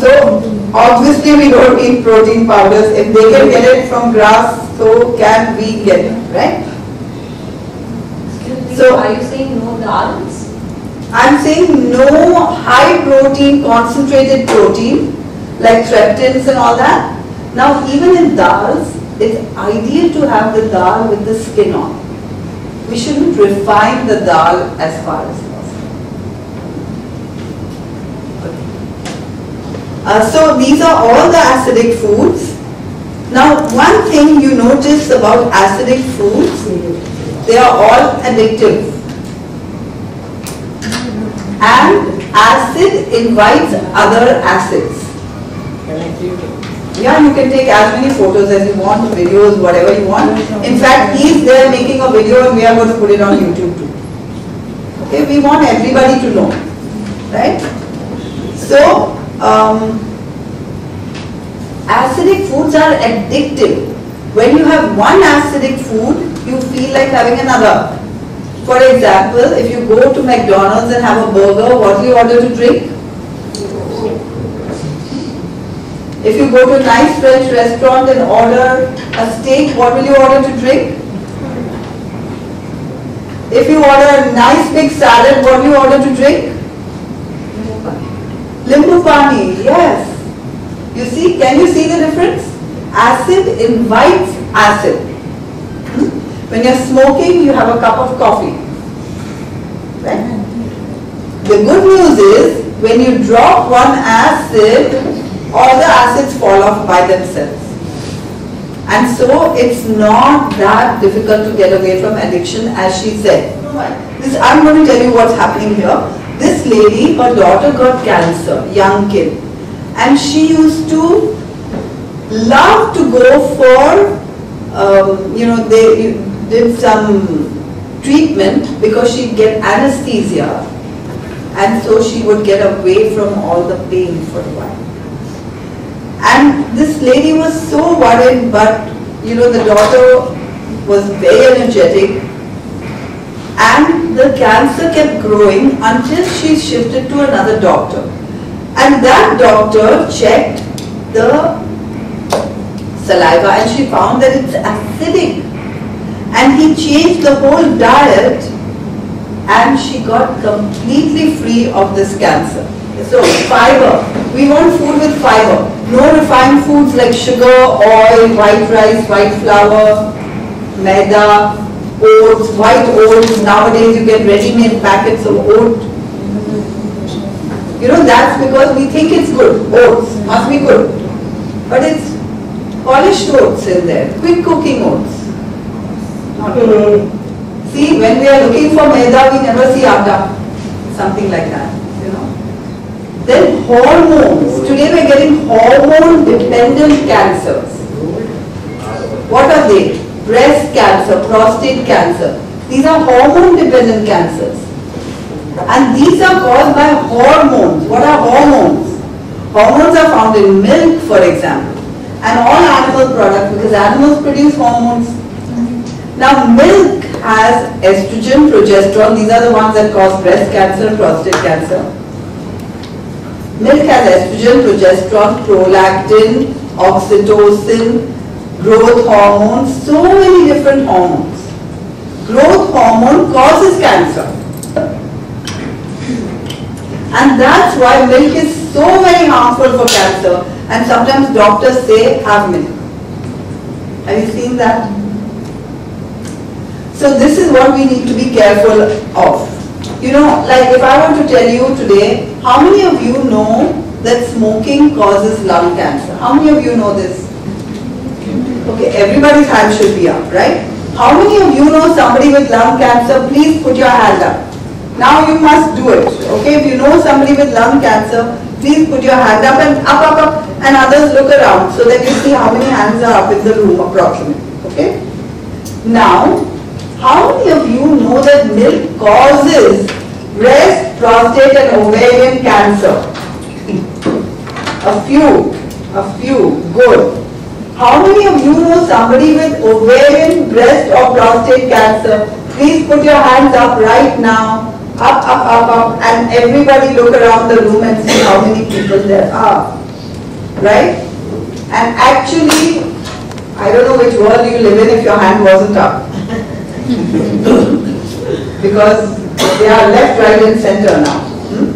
So, obviously we don't need protein powders. If they can get it from grass, so can we get it, right? Excuse me, so, are you saying no dals? I'm saying no high protein, concentrated protein like tretins and all that. Now even in dals, it's ideal to have the dal with the skin on. We shouldn't refine the dal as far as possible. Uh, so these are all the acidic foods. Now one thing you notice about acidic foods, they are all addictive. And acid invites other acids. Can I take it? Yeah, you can take as many photos as you want, videos, whatever you want. In fact, he is there making a video and we are going to put it on YouTube too. Okay, we want everybody to know. Right? So, um, acidic foods are addictive. When you have one acidic food, you feel like having another. For example, if you go to McDonald's and have a burger, what do you order to drink? If you go to a nice French restaurant and order a steak, what will you order to drink? If you order a nice big salad, what do you order to drink? Limbu pani, yes. You see, can you see the difference? Acid invites acid. When you're smoking, you have a cup of coffee. Right? The good news is, when you drop one acid, all the acids fall off by themselves. And so, it's not that difficult to get away from addiction, as she said. This, I'm going to tell you what's happening here. This lady, her daughter got cancer, young kid. And she used to love to go for, um, you know, they did some treatment because she'd get anesthesia. And so she would get away from all the pain for a while. And this lady was so worried, but, you know, the daughter was very energetic. And the cancer kept growing until she shifted to another doctor. And that doctor checked the saliva and she found that it's acidic. And he changed the whole diet. And she got completely free of this cancer. So fiber, we want food with fiber. No refined foods like sugar, oil, white rice, white flour, maida, oats, white oats. Nowadays you get ready-made packets of oat. You know, that's because we think it's good. Oats must be good. But it's polished oats in there, quick cooking oats. Not good. See, when we are looking for maida, we never see atta, something like that, you know. Then hormones. Today we are getting hormone-dependent cancers. What are they? Breast cancer, prostate cancer. These are hormone-dependent cancers. And these are caused by hormones. What are hormones? Hormones are found in milk, for example, and all animal products, because animals produce hormones. Now, milk has estrogen, progesterone. These are the ones that cause breast cancer and prostate cancer. Milk has estrogen, progesterone, prolactin, oxytocin, growth hormones, so many different hormones. Growth hormone causes cancer. And that's why milk is so very harmful for cancer. And sometimes doctors say, have milk. Have you seen that? So this is what we need to be careful of. You know, like if I want to tell you today, how many of you know that smoking causes lung cancer? How many of you know this? Okay, everybody's hand should be up, right? How many of you know somebody with lung cancer? Please put your hand up. Now you must do it, okay? If you know somebody with lung cancer, please put your hand up and up, up, up, and others look around so that you see how many hands are up in the room approximately, okay? Now, how many of you know that milk causes breast, prostate and ovarian cancer? A few, a few, good. How many of you know somebody with ovarian, breast or prostate cancer? Please put your hands up right now. Up, up, up, up, and everybody look around the room and see how many people there are. Right? And actually, I don't know which world you live in if your hand wasn't up. Because they are left, right and center now. Hmm?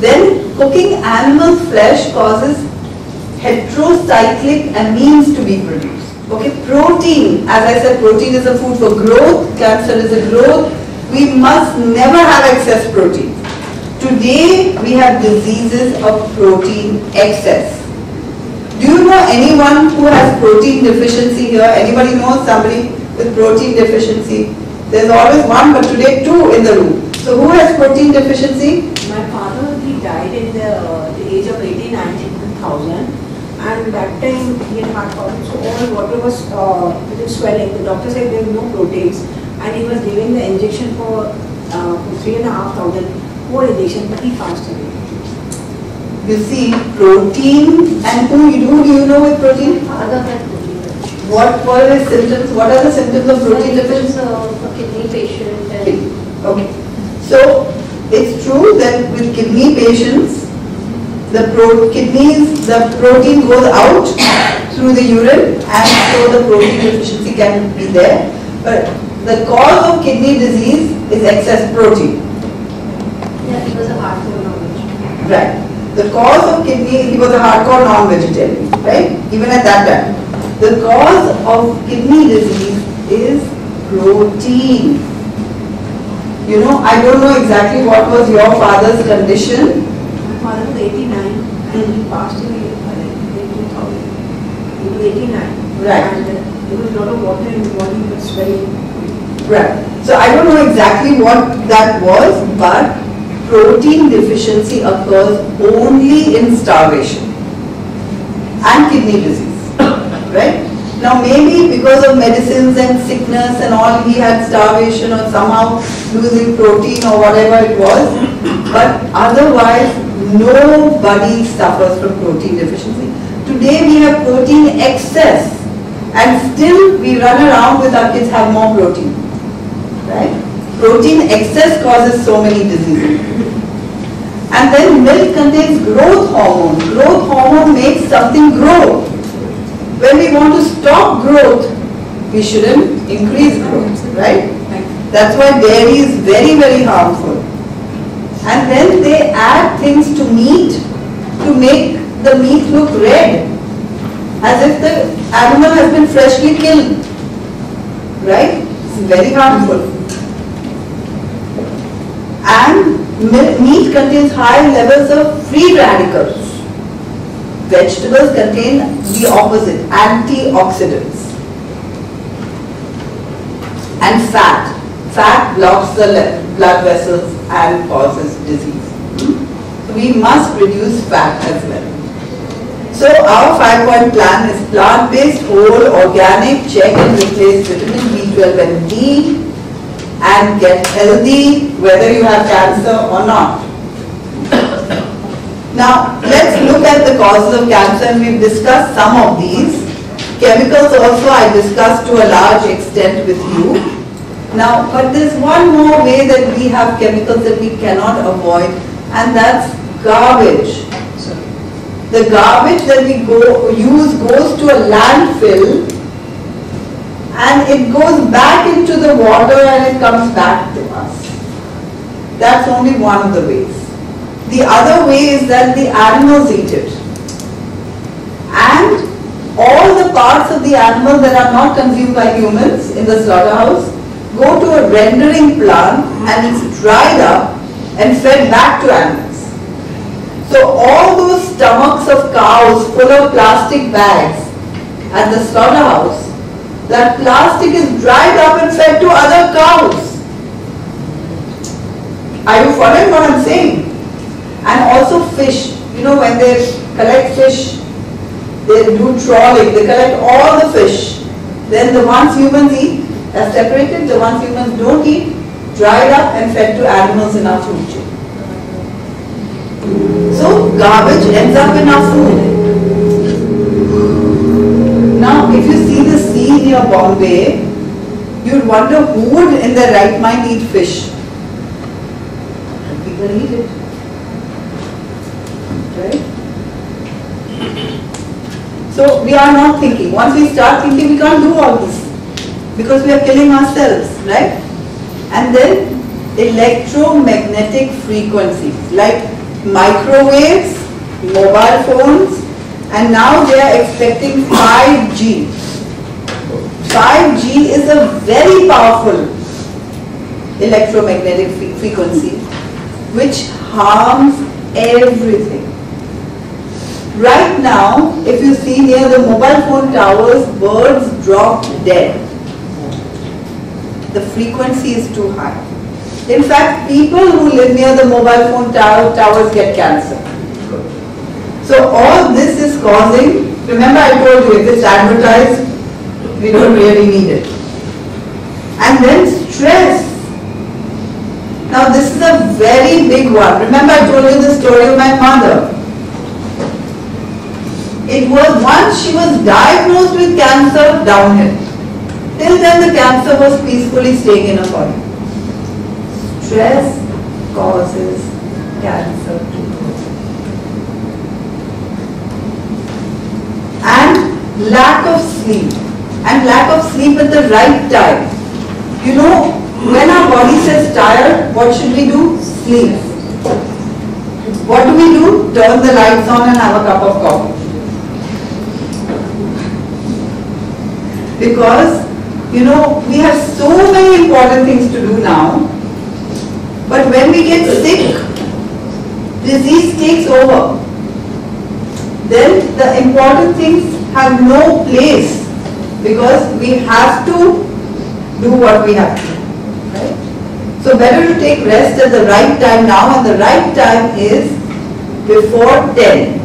Then cooking animal flesh causes heterocyclic amines to be produced. Okay, protein, as I said, protein is a food for growth, cancer is a growth. We must never have excess protein. Today we have diseases of protein excess. Do you know anyone who has protein deficiency here? Anybody knows somebody with protein deficiency? There's always one, but today two in the room. So who has protein deficiency? My father, he died in the, uh, the age of eighteen, nineteen, two thousand. And that time he had heart problems. So all water was uh, swelling. The doctor said there were no proteins. And he was giving the injection for, uh, for three and a half thousand. Poor injection, but he passed away. You see, protein, and who you do, do you know with protein? Father had protein. What were his symptoms? What are the symptoms of protein deficiency? Of a kidney patient. And okay. So, it's true that with kidney patients, the pro kidneys, the protein goes out through the urine, and so the protein deficiency can be there. But The cause of kidney disease is excess protein. Yeah, he was a hardcore non-vegetarian. Right. The cause of kidney, he was a hardcore non-vegetarian, right? Even at that time. The cause of kidney disease is protein. You know, I don't know exactly what was your father's condition. My father was eighty-nine and he passed away in two thousand. He was eighty-nine. Right. And there was a lot of water in his body, he was very... Right. So I don't know exactly what that was, but protein deficiency occurs only in starvation and kidney disease, right? Now maybe because of medicines and sickness and all, he had starvation or somehow losing protein or whatever it was, but otherwise nobody suffers from protein deficiency. Today we have protein excess and still we run around with our kids have more protein, right? Protein excess causes so many diseases. And then milk contains growth hormone. Growth hormone makes something grow. When we want to stop growth, we shouldn't increase growth, right? That's why dairy is very, very harmful. And then they add things to meat to make the meat look red, as if the animal has been freshly killed, right? It's very harmful. And meat contains high levels of free radicals. Vegetables contain the opposite, antioxidants. And fat. Fat blocks the blood vessels and causes disease. So we must reduce fat as well. So our five-point plan is plant-based, whole, organic, check and replace vitamin B twelve and D, and get healthy whether you have cancer or not. Now let's look at the causes of cancer, and we've discussed some of these. Chemicals also I discussed to a large extent with you. Now, but there's one more way that we have chemicals that we cannot avoid, and that's garbage. The garbage that we go use goes to a landfill, and it goes back into the water and it comes back to us. That's only one of the ways. The other way is that the animals eat it. And all the parts of the animal that are not consumed by humans in the slaughterhouse go to a rendering plant and it's dried up and fed back to animals. So all those stomachs of cows full of plastic bags at the slaughterhouse, that plastic is dried up and fed to other cows. Are you following what I'm saying? And also fish, you know, when they collect fish, they do trawling, they collect all the fish. Then the ones humans eat are separated, the ones humans don't eat, dried up and fed to animals in our food chain. So garbage ends up in our food. Now, if you see the sea near Bombay, you'd wonder who would in their right mind eat fish. People eat it. Right? So we are not thinking. Once we start thinking, we can't do all this because we are killing ourselves, right? And then electromagnetic frequencies like microwaves, mobile phones, and now they are expecting five G. five G is a very powerful electromagnetic frequency which harms everything. Right now, if you see near the mobile phone towers, birds drop dead. The frequency is too high. In fact, people who live near the mobile phone tower, towers get cancer. So all this is causing, remember I told you, if it's advertised, we don't really need it. And then stress. Now this is a very big one. Remember I told you the story of my mother. It was once she was diagnosed with cancer, downhill. Till then the cancer was peacefully staying in her body. Stress causes cancer too. And lack of sleep, and lack of sleep at the right time. You know, when our body says tired, what should we do? Sleep. What do we do? Turn the lights on and have a cup of coffee. Because, you know, we have so many important things to do now. But when we get sick, disease takes over. Then the important things have no place because we have to do what we have to do, right? So better to take rest at the right time now, and the right time is before ten.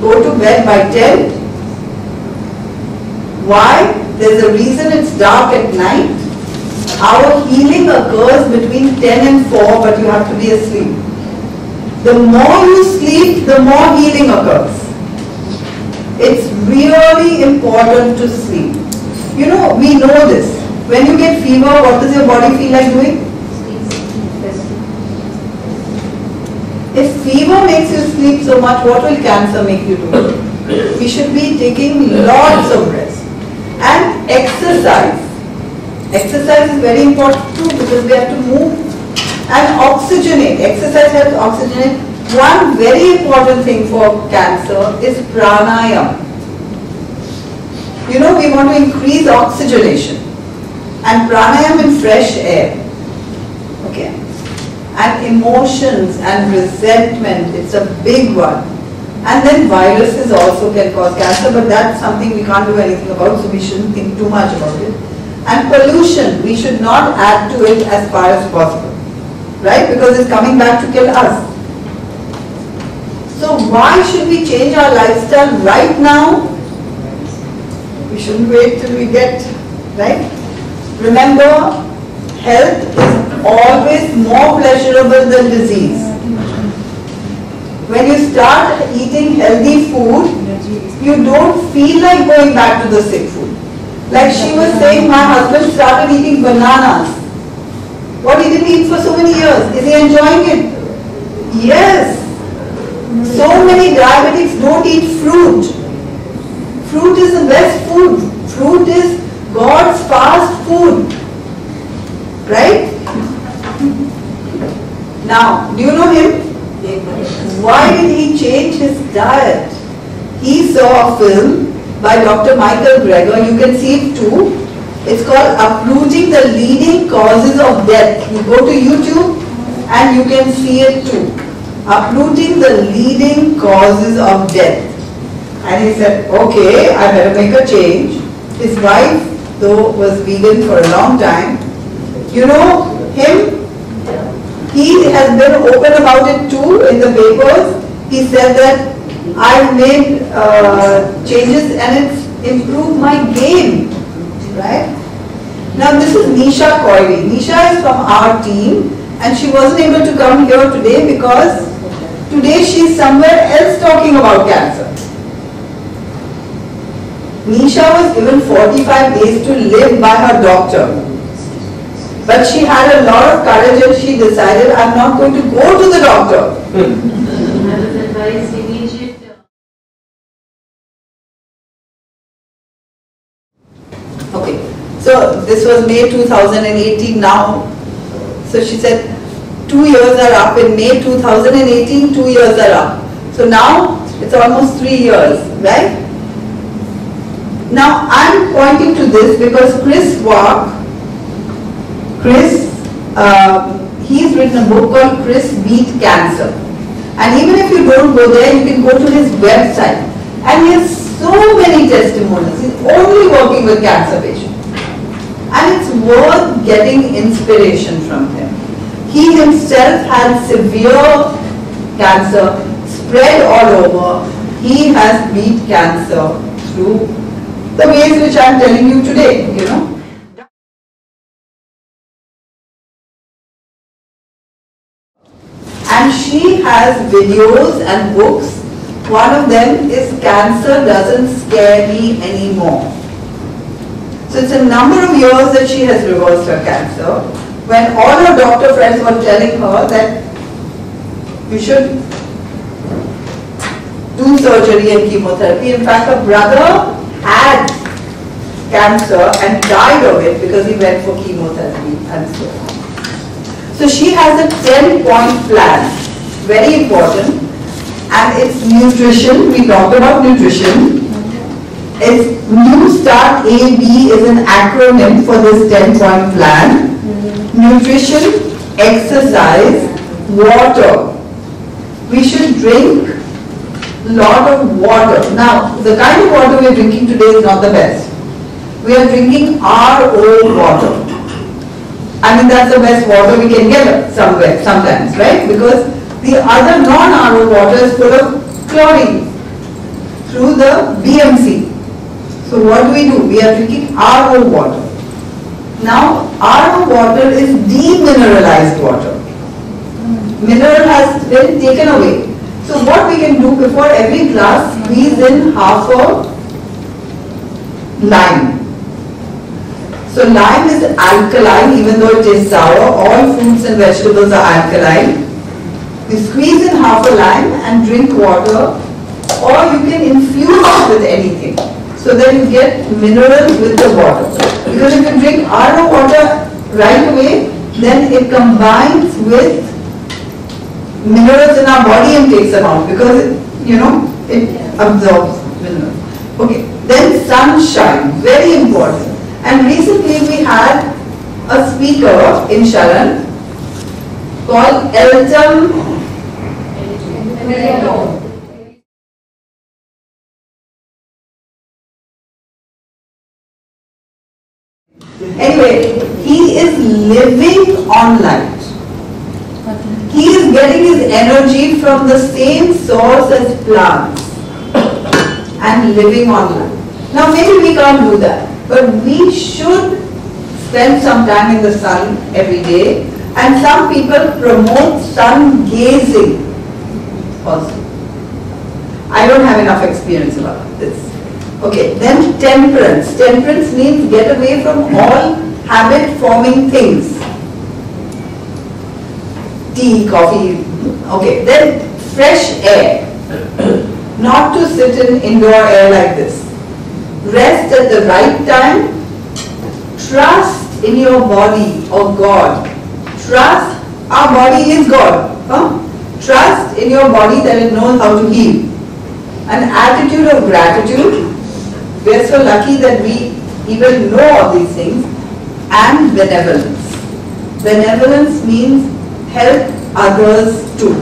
Go to bed by ten. Why? There's a reason it's dark at night. Our healing occurs between ten and four, but you have to be asleep. The more you sleep, the more healing occurs. It's really important to sleep. You know, we know this. When you get fever, what does your body feel like doing? If fever makes you sleep so much, what will cancer make you do? We should be taking lots of rest. And exercise. Exercise is very important too, because we have to move and oxygenate. Exercise helps oxygenate. One very important thing for cancer is pranayama. You know, we want to increase oxygenation, and pranayama in fresh air. Okay. And emotions and resentment, it's a big one. And then viruses also can cause cancer, but that's something we can't do anything about, so we shouldn't think too much about it. And pollution, we should not add to it as far as possible, right? Because it's coming back to kill us. So why should we change our lifestyle right now? We shouldn't wait till we get, right? Remember, health is always more pleasurable than disease. When you start eating healthy food, you don't feel like going back to the sick food. Like she was saying, my husband started eating bananas. What he didn't eat for so many years. Is he enjoying it? Yes. So many diabetics don't eat fruit. Fruit is the best food. Fruit is God's fast food. Right? Now, do you know him? Why did he change his diet? He saw a film by Doctor Michael Greger. You can see it too. It's called Uprooting the Leading Causes of Death. You go to YouTube and you can see it too. Uprooting the Leading Causes of Death. And he said, okay, I better make a change. His wife, though, was vegan for a long time. You know him? He has been open about it too in the papers. He said that I made uh, changes and it's improved my game. Right? Now this is Nisha Koiri. Nisha is from our team and she wasn't able to come here today because today she's somewhere else talking about cancer. Nisha was given forty-five days to live by her doctor. But she had a lot of courage and she decided, I'm not going to go to the doctor. Okay, so this was May two thousand eighteen now. So she said, two years are up. In May two thousand eighteen, two years are up. So now it's almost three years, right? Now I'm pointing to this because Chris Wark, Chris, uh, he's written a book called Chris Beat Cancer. And even if you don't go there, you can go to his website. And he has so many testimonials. He's only working with cancer patients. And it's worth getting inspiration from him. He himself had severe cancer spread all over. He has beat cancer through the ways which I am telling you today, you know. And she has videos and books. One of them is Cancer Doesn't Scare Me Anymore. So it's a number of years that she has reversed her cancer. When all her doctor friends were telling her that you should do surgery and chemotherapy. In fact, her brother had cancer and died of it because he went for chemotherapy and so on. So she has a ten point plan, very important, and it's nutrition. We talked about nutrition. It's New START A B is an acronym for this ten point plan. Nutrition, exercise, water. We should drink a lot of water. Now, the kind of water we are drinking today is not the best. We are drinking R O water. I mean, that's the best water we can get somewhere, sometimes, right? Because the other non-R O water is full of chlorine through the B M C. So what do we do? We are drinking R O water. Now, R O water is demineralized water. Mineral has been taken away. So what we can do before every class, squeeze in half a lime. So lime is alkaline, even though it is sour. All fruits and vegetables are alkaline. You squeeze in half a lime and drink water, or you can infuse it with anything. So then you get minerals with the water. Because if you drink R O water right away, then it combines with minerals in our body and takes them out because it, you know, it absorbs minerals. Okay, then sunshine, very important. And recently we had a speaker in Sharan called Eltham. Anyway, he is living on light. He is getting his energy from the same source as plants and living on light. Now maybe we can't do that, but we should spend some time in the sun every day, and some people promote sun gazing also. I don't have enough experience about this. Okay, then temperance. Temperance means get away from all habit-forming things. Tea, coffee, okay. Then fresh air. Not to sit in indoor air like this. Rest at the right time. Trust in your body or God. Trust, our body is God. Huh? Trust in your body that it knows how to heal. An attitude of gratitude. We are so lucky that we even know all these things. And benevolence. Benevolence means help others too.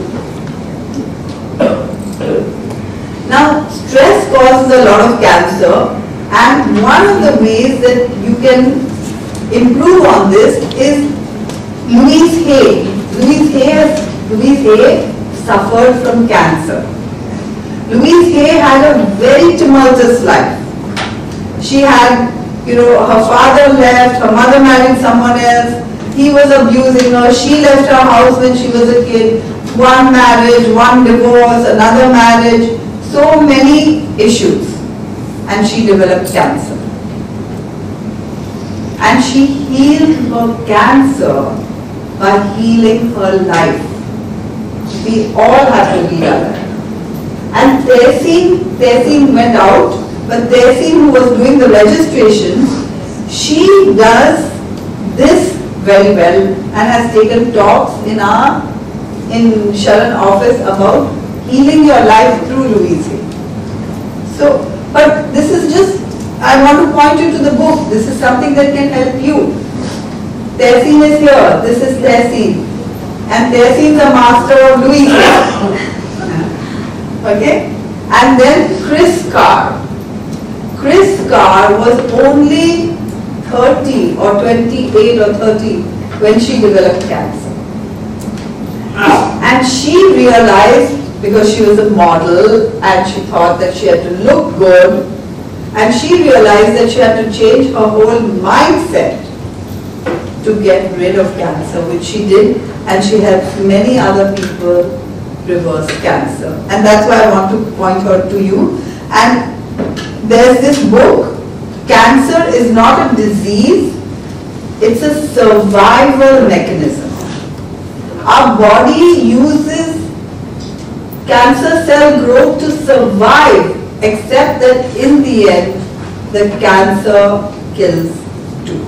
Now, stress causes a lot of cancer, and one of the ways that you can improve on this is Louise Hay. Louise Hay, Louise Hay suffered from cancer. Louise Hay had a very tumultuous life. She had, you know, her father left, her mother married someone else, he was abusing her, she left her house when she was a kid, one marriage, one divorce, another marriage, so many issues, and she developed cancer. And she healed her cancer by healing her life. We all have to be alive. And Tesi, Tesi went out. But Tesi, who was doing the registration, she does this very well and has taken talks in our in Sharan office about healing your life through Louise. So, but this is just, I want to point you to the book. This is something that can help you. Tesi is here. This is Tesi. And Tesi is the master of Louise. Okay? And then Chris Carr. Chris Carr was only thirty or twenty-eight or thirty when she developed cancer. And she realized, because she was a model and she thought that she had to look good, and she realized that she had to change her whole mindset to get rid of cancer, which she did, and she helped many other people reverse cancer. And that's why I want to point her to you. And there's this book, Cancer is Not a Disease, It's a Survival Mechanism. Our body uses cancer cell growth to survive, except that in the end, the cancer kills too.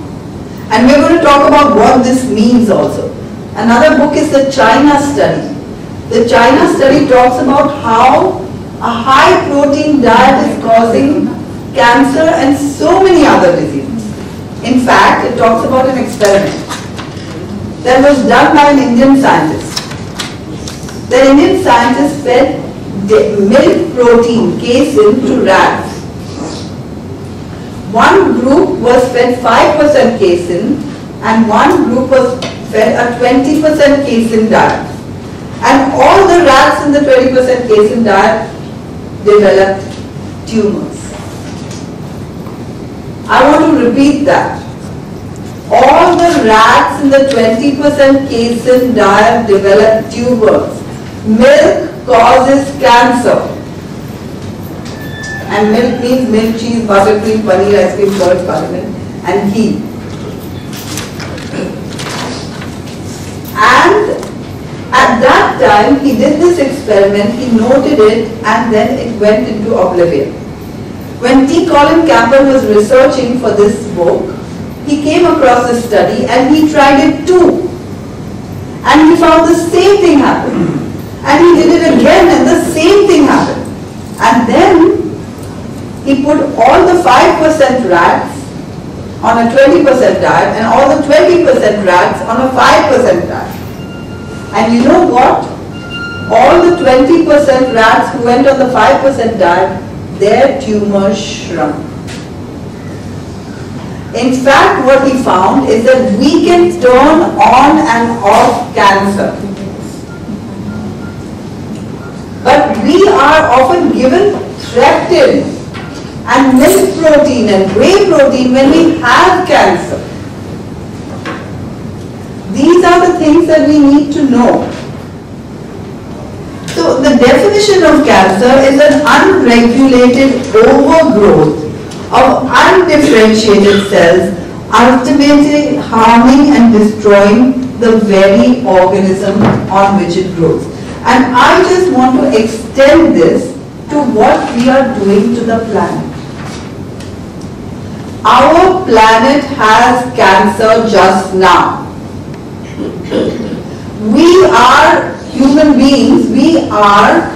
And we're going to talk about what this means also. Another book is the China Study. The China Study talks about how a high protein diet is causing cancer and so many other diseases. In fact, it talks about an experiment that was done by an Indian scientist. The Indian scientist fed milk protein, casein, to rats. One group was fed five percent casein and one group was fed a twenty percent casein diet. And all the rats in the twenty percent casein diet developed tumors. I want to repeat that. All the rats in the twenty percent casein diet developed tumors. Milk causes cancer. And milk means milk, cheese, butter, cream, paneer, ice cream, curd, parmesan, and ghee. And at that time, he did this experiment, he noted it, and then it went into oblivion. When T. Colin Campbell was researching for this book, he came across this study and he tried it too. And he found the same thing happened. And he did it again and the same thing happened. And then he put all the five percent rats on a twenty percent diet and all the twenty percent rats on a five percent diet. And you know what? All the twenty percent rats who went on the five percent diet, their tumors shrunk. In fact, what he found is that we can turn on and off cancer. But we are often given leptin and milk protein and whey protein when we have cancer. These are the things that we need to know. So the definition of cancer is an unregulated overgrowth of undifferentiated cells, ultimately harming and destroying the very organism on which it grows. And I just want to extend this to what we are doing to the planet. Our planet has cancer just now. We are human beings, we are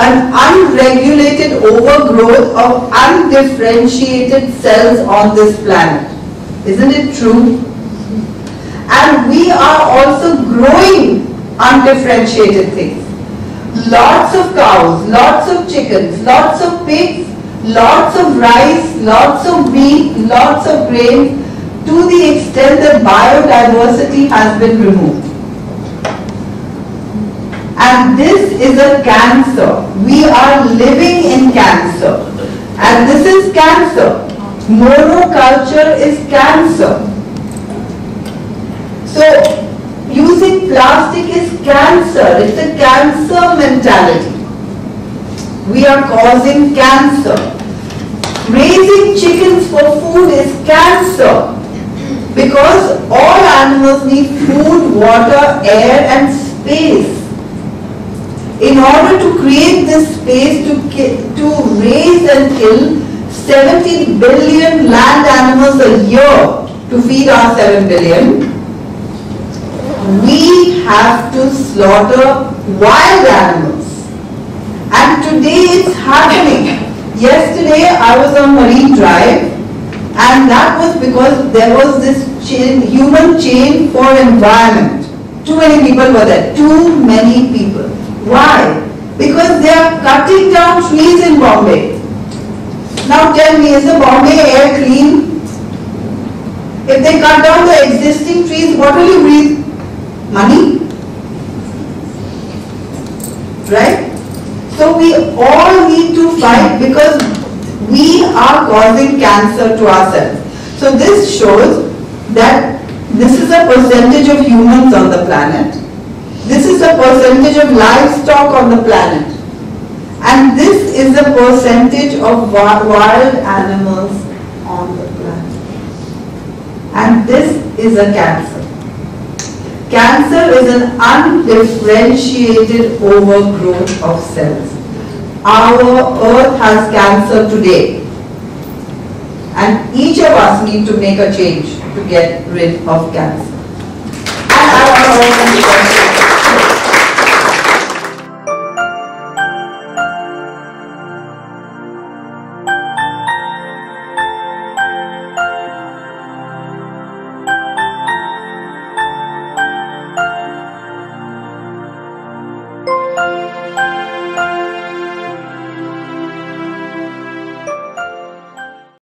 an unregulated overgrowth of undifferentiated cells on this planet. Isn't it true? And we are also growing undifferentiated things. Lots of cows, lots of chickens, lots of pigs, lots of rice, lots of wheat, lots of grains, to the extent that biodiversity has been removed. And this is a cancer. We are living in cancer. And this is cancer. Monoculture is cancer. So using plastic is cancer. It's a cancer mentality. We are causing cancer. Raising chickens for food is cancer. Because all animals need food, water, air and space. In order to create this space to, to raise and kill seventy billion land animals a year to feed our seven billion, we have to slaughter wild animals. And today it's happening. Yesterday I was on Marine Drive. And that was because there was this chain, human chain for environment. Too many people were there. Too many people. Why? Because they are cutting down trees in Bombay. Now tell me, is the Bombay air clean? If they cut down the existing trees, what will you breathe? Money? Right? So we all need to fight because we are causing cancer to ourselves. So this shows that this is a percentage of humans on the planet. This is a percentage of livestock on the planet. And this is a percentage of wild animals on the planet. And this is a cancer. Cancer is an undifferentiated overgrowth of cells. Our earth has cancer today. And each of us need to make a change to get rid of cancer. And I want to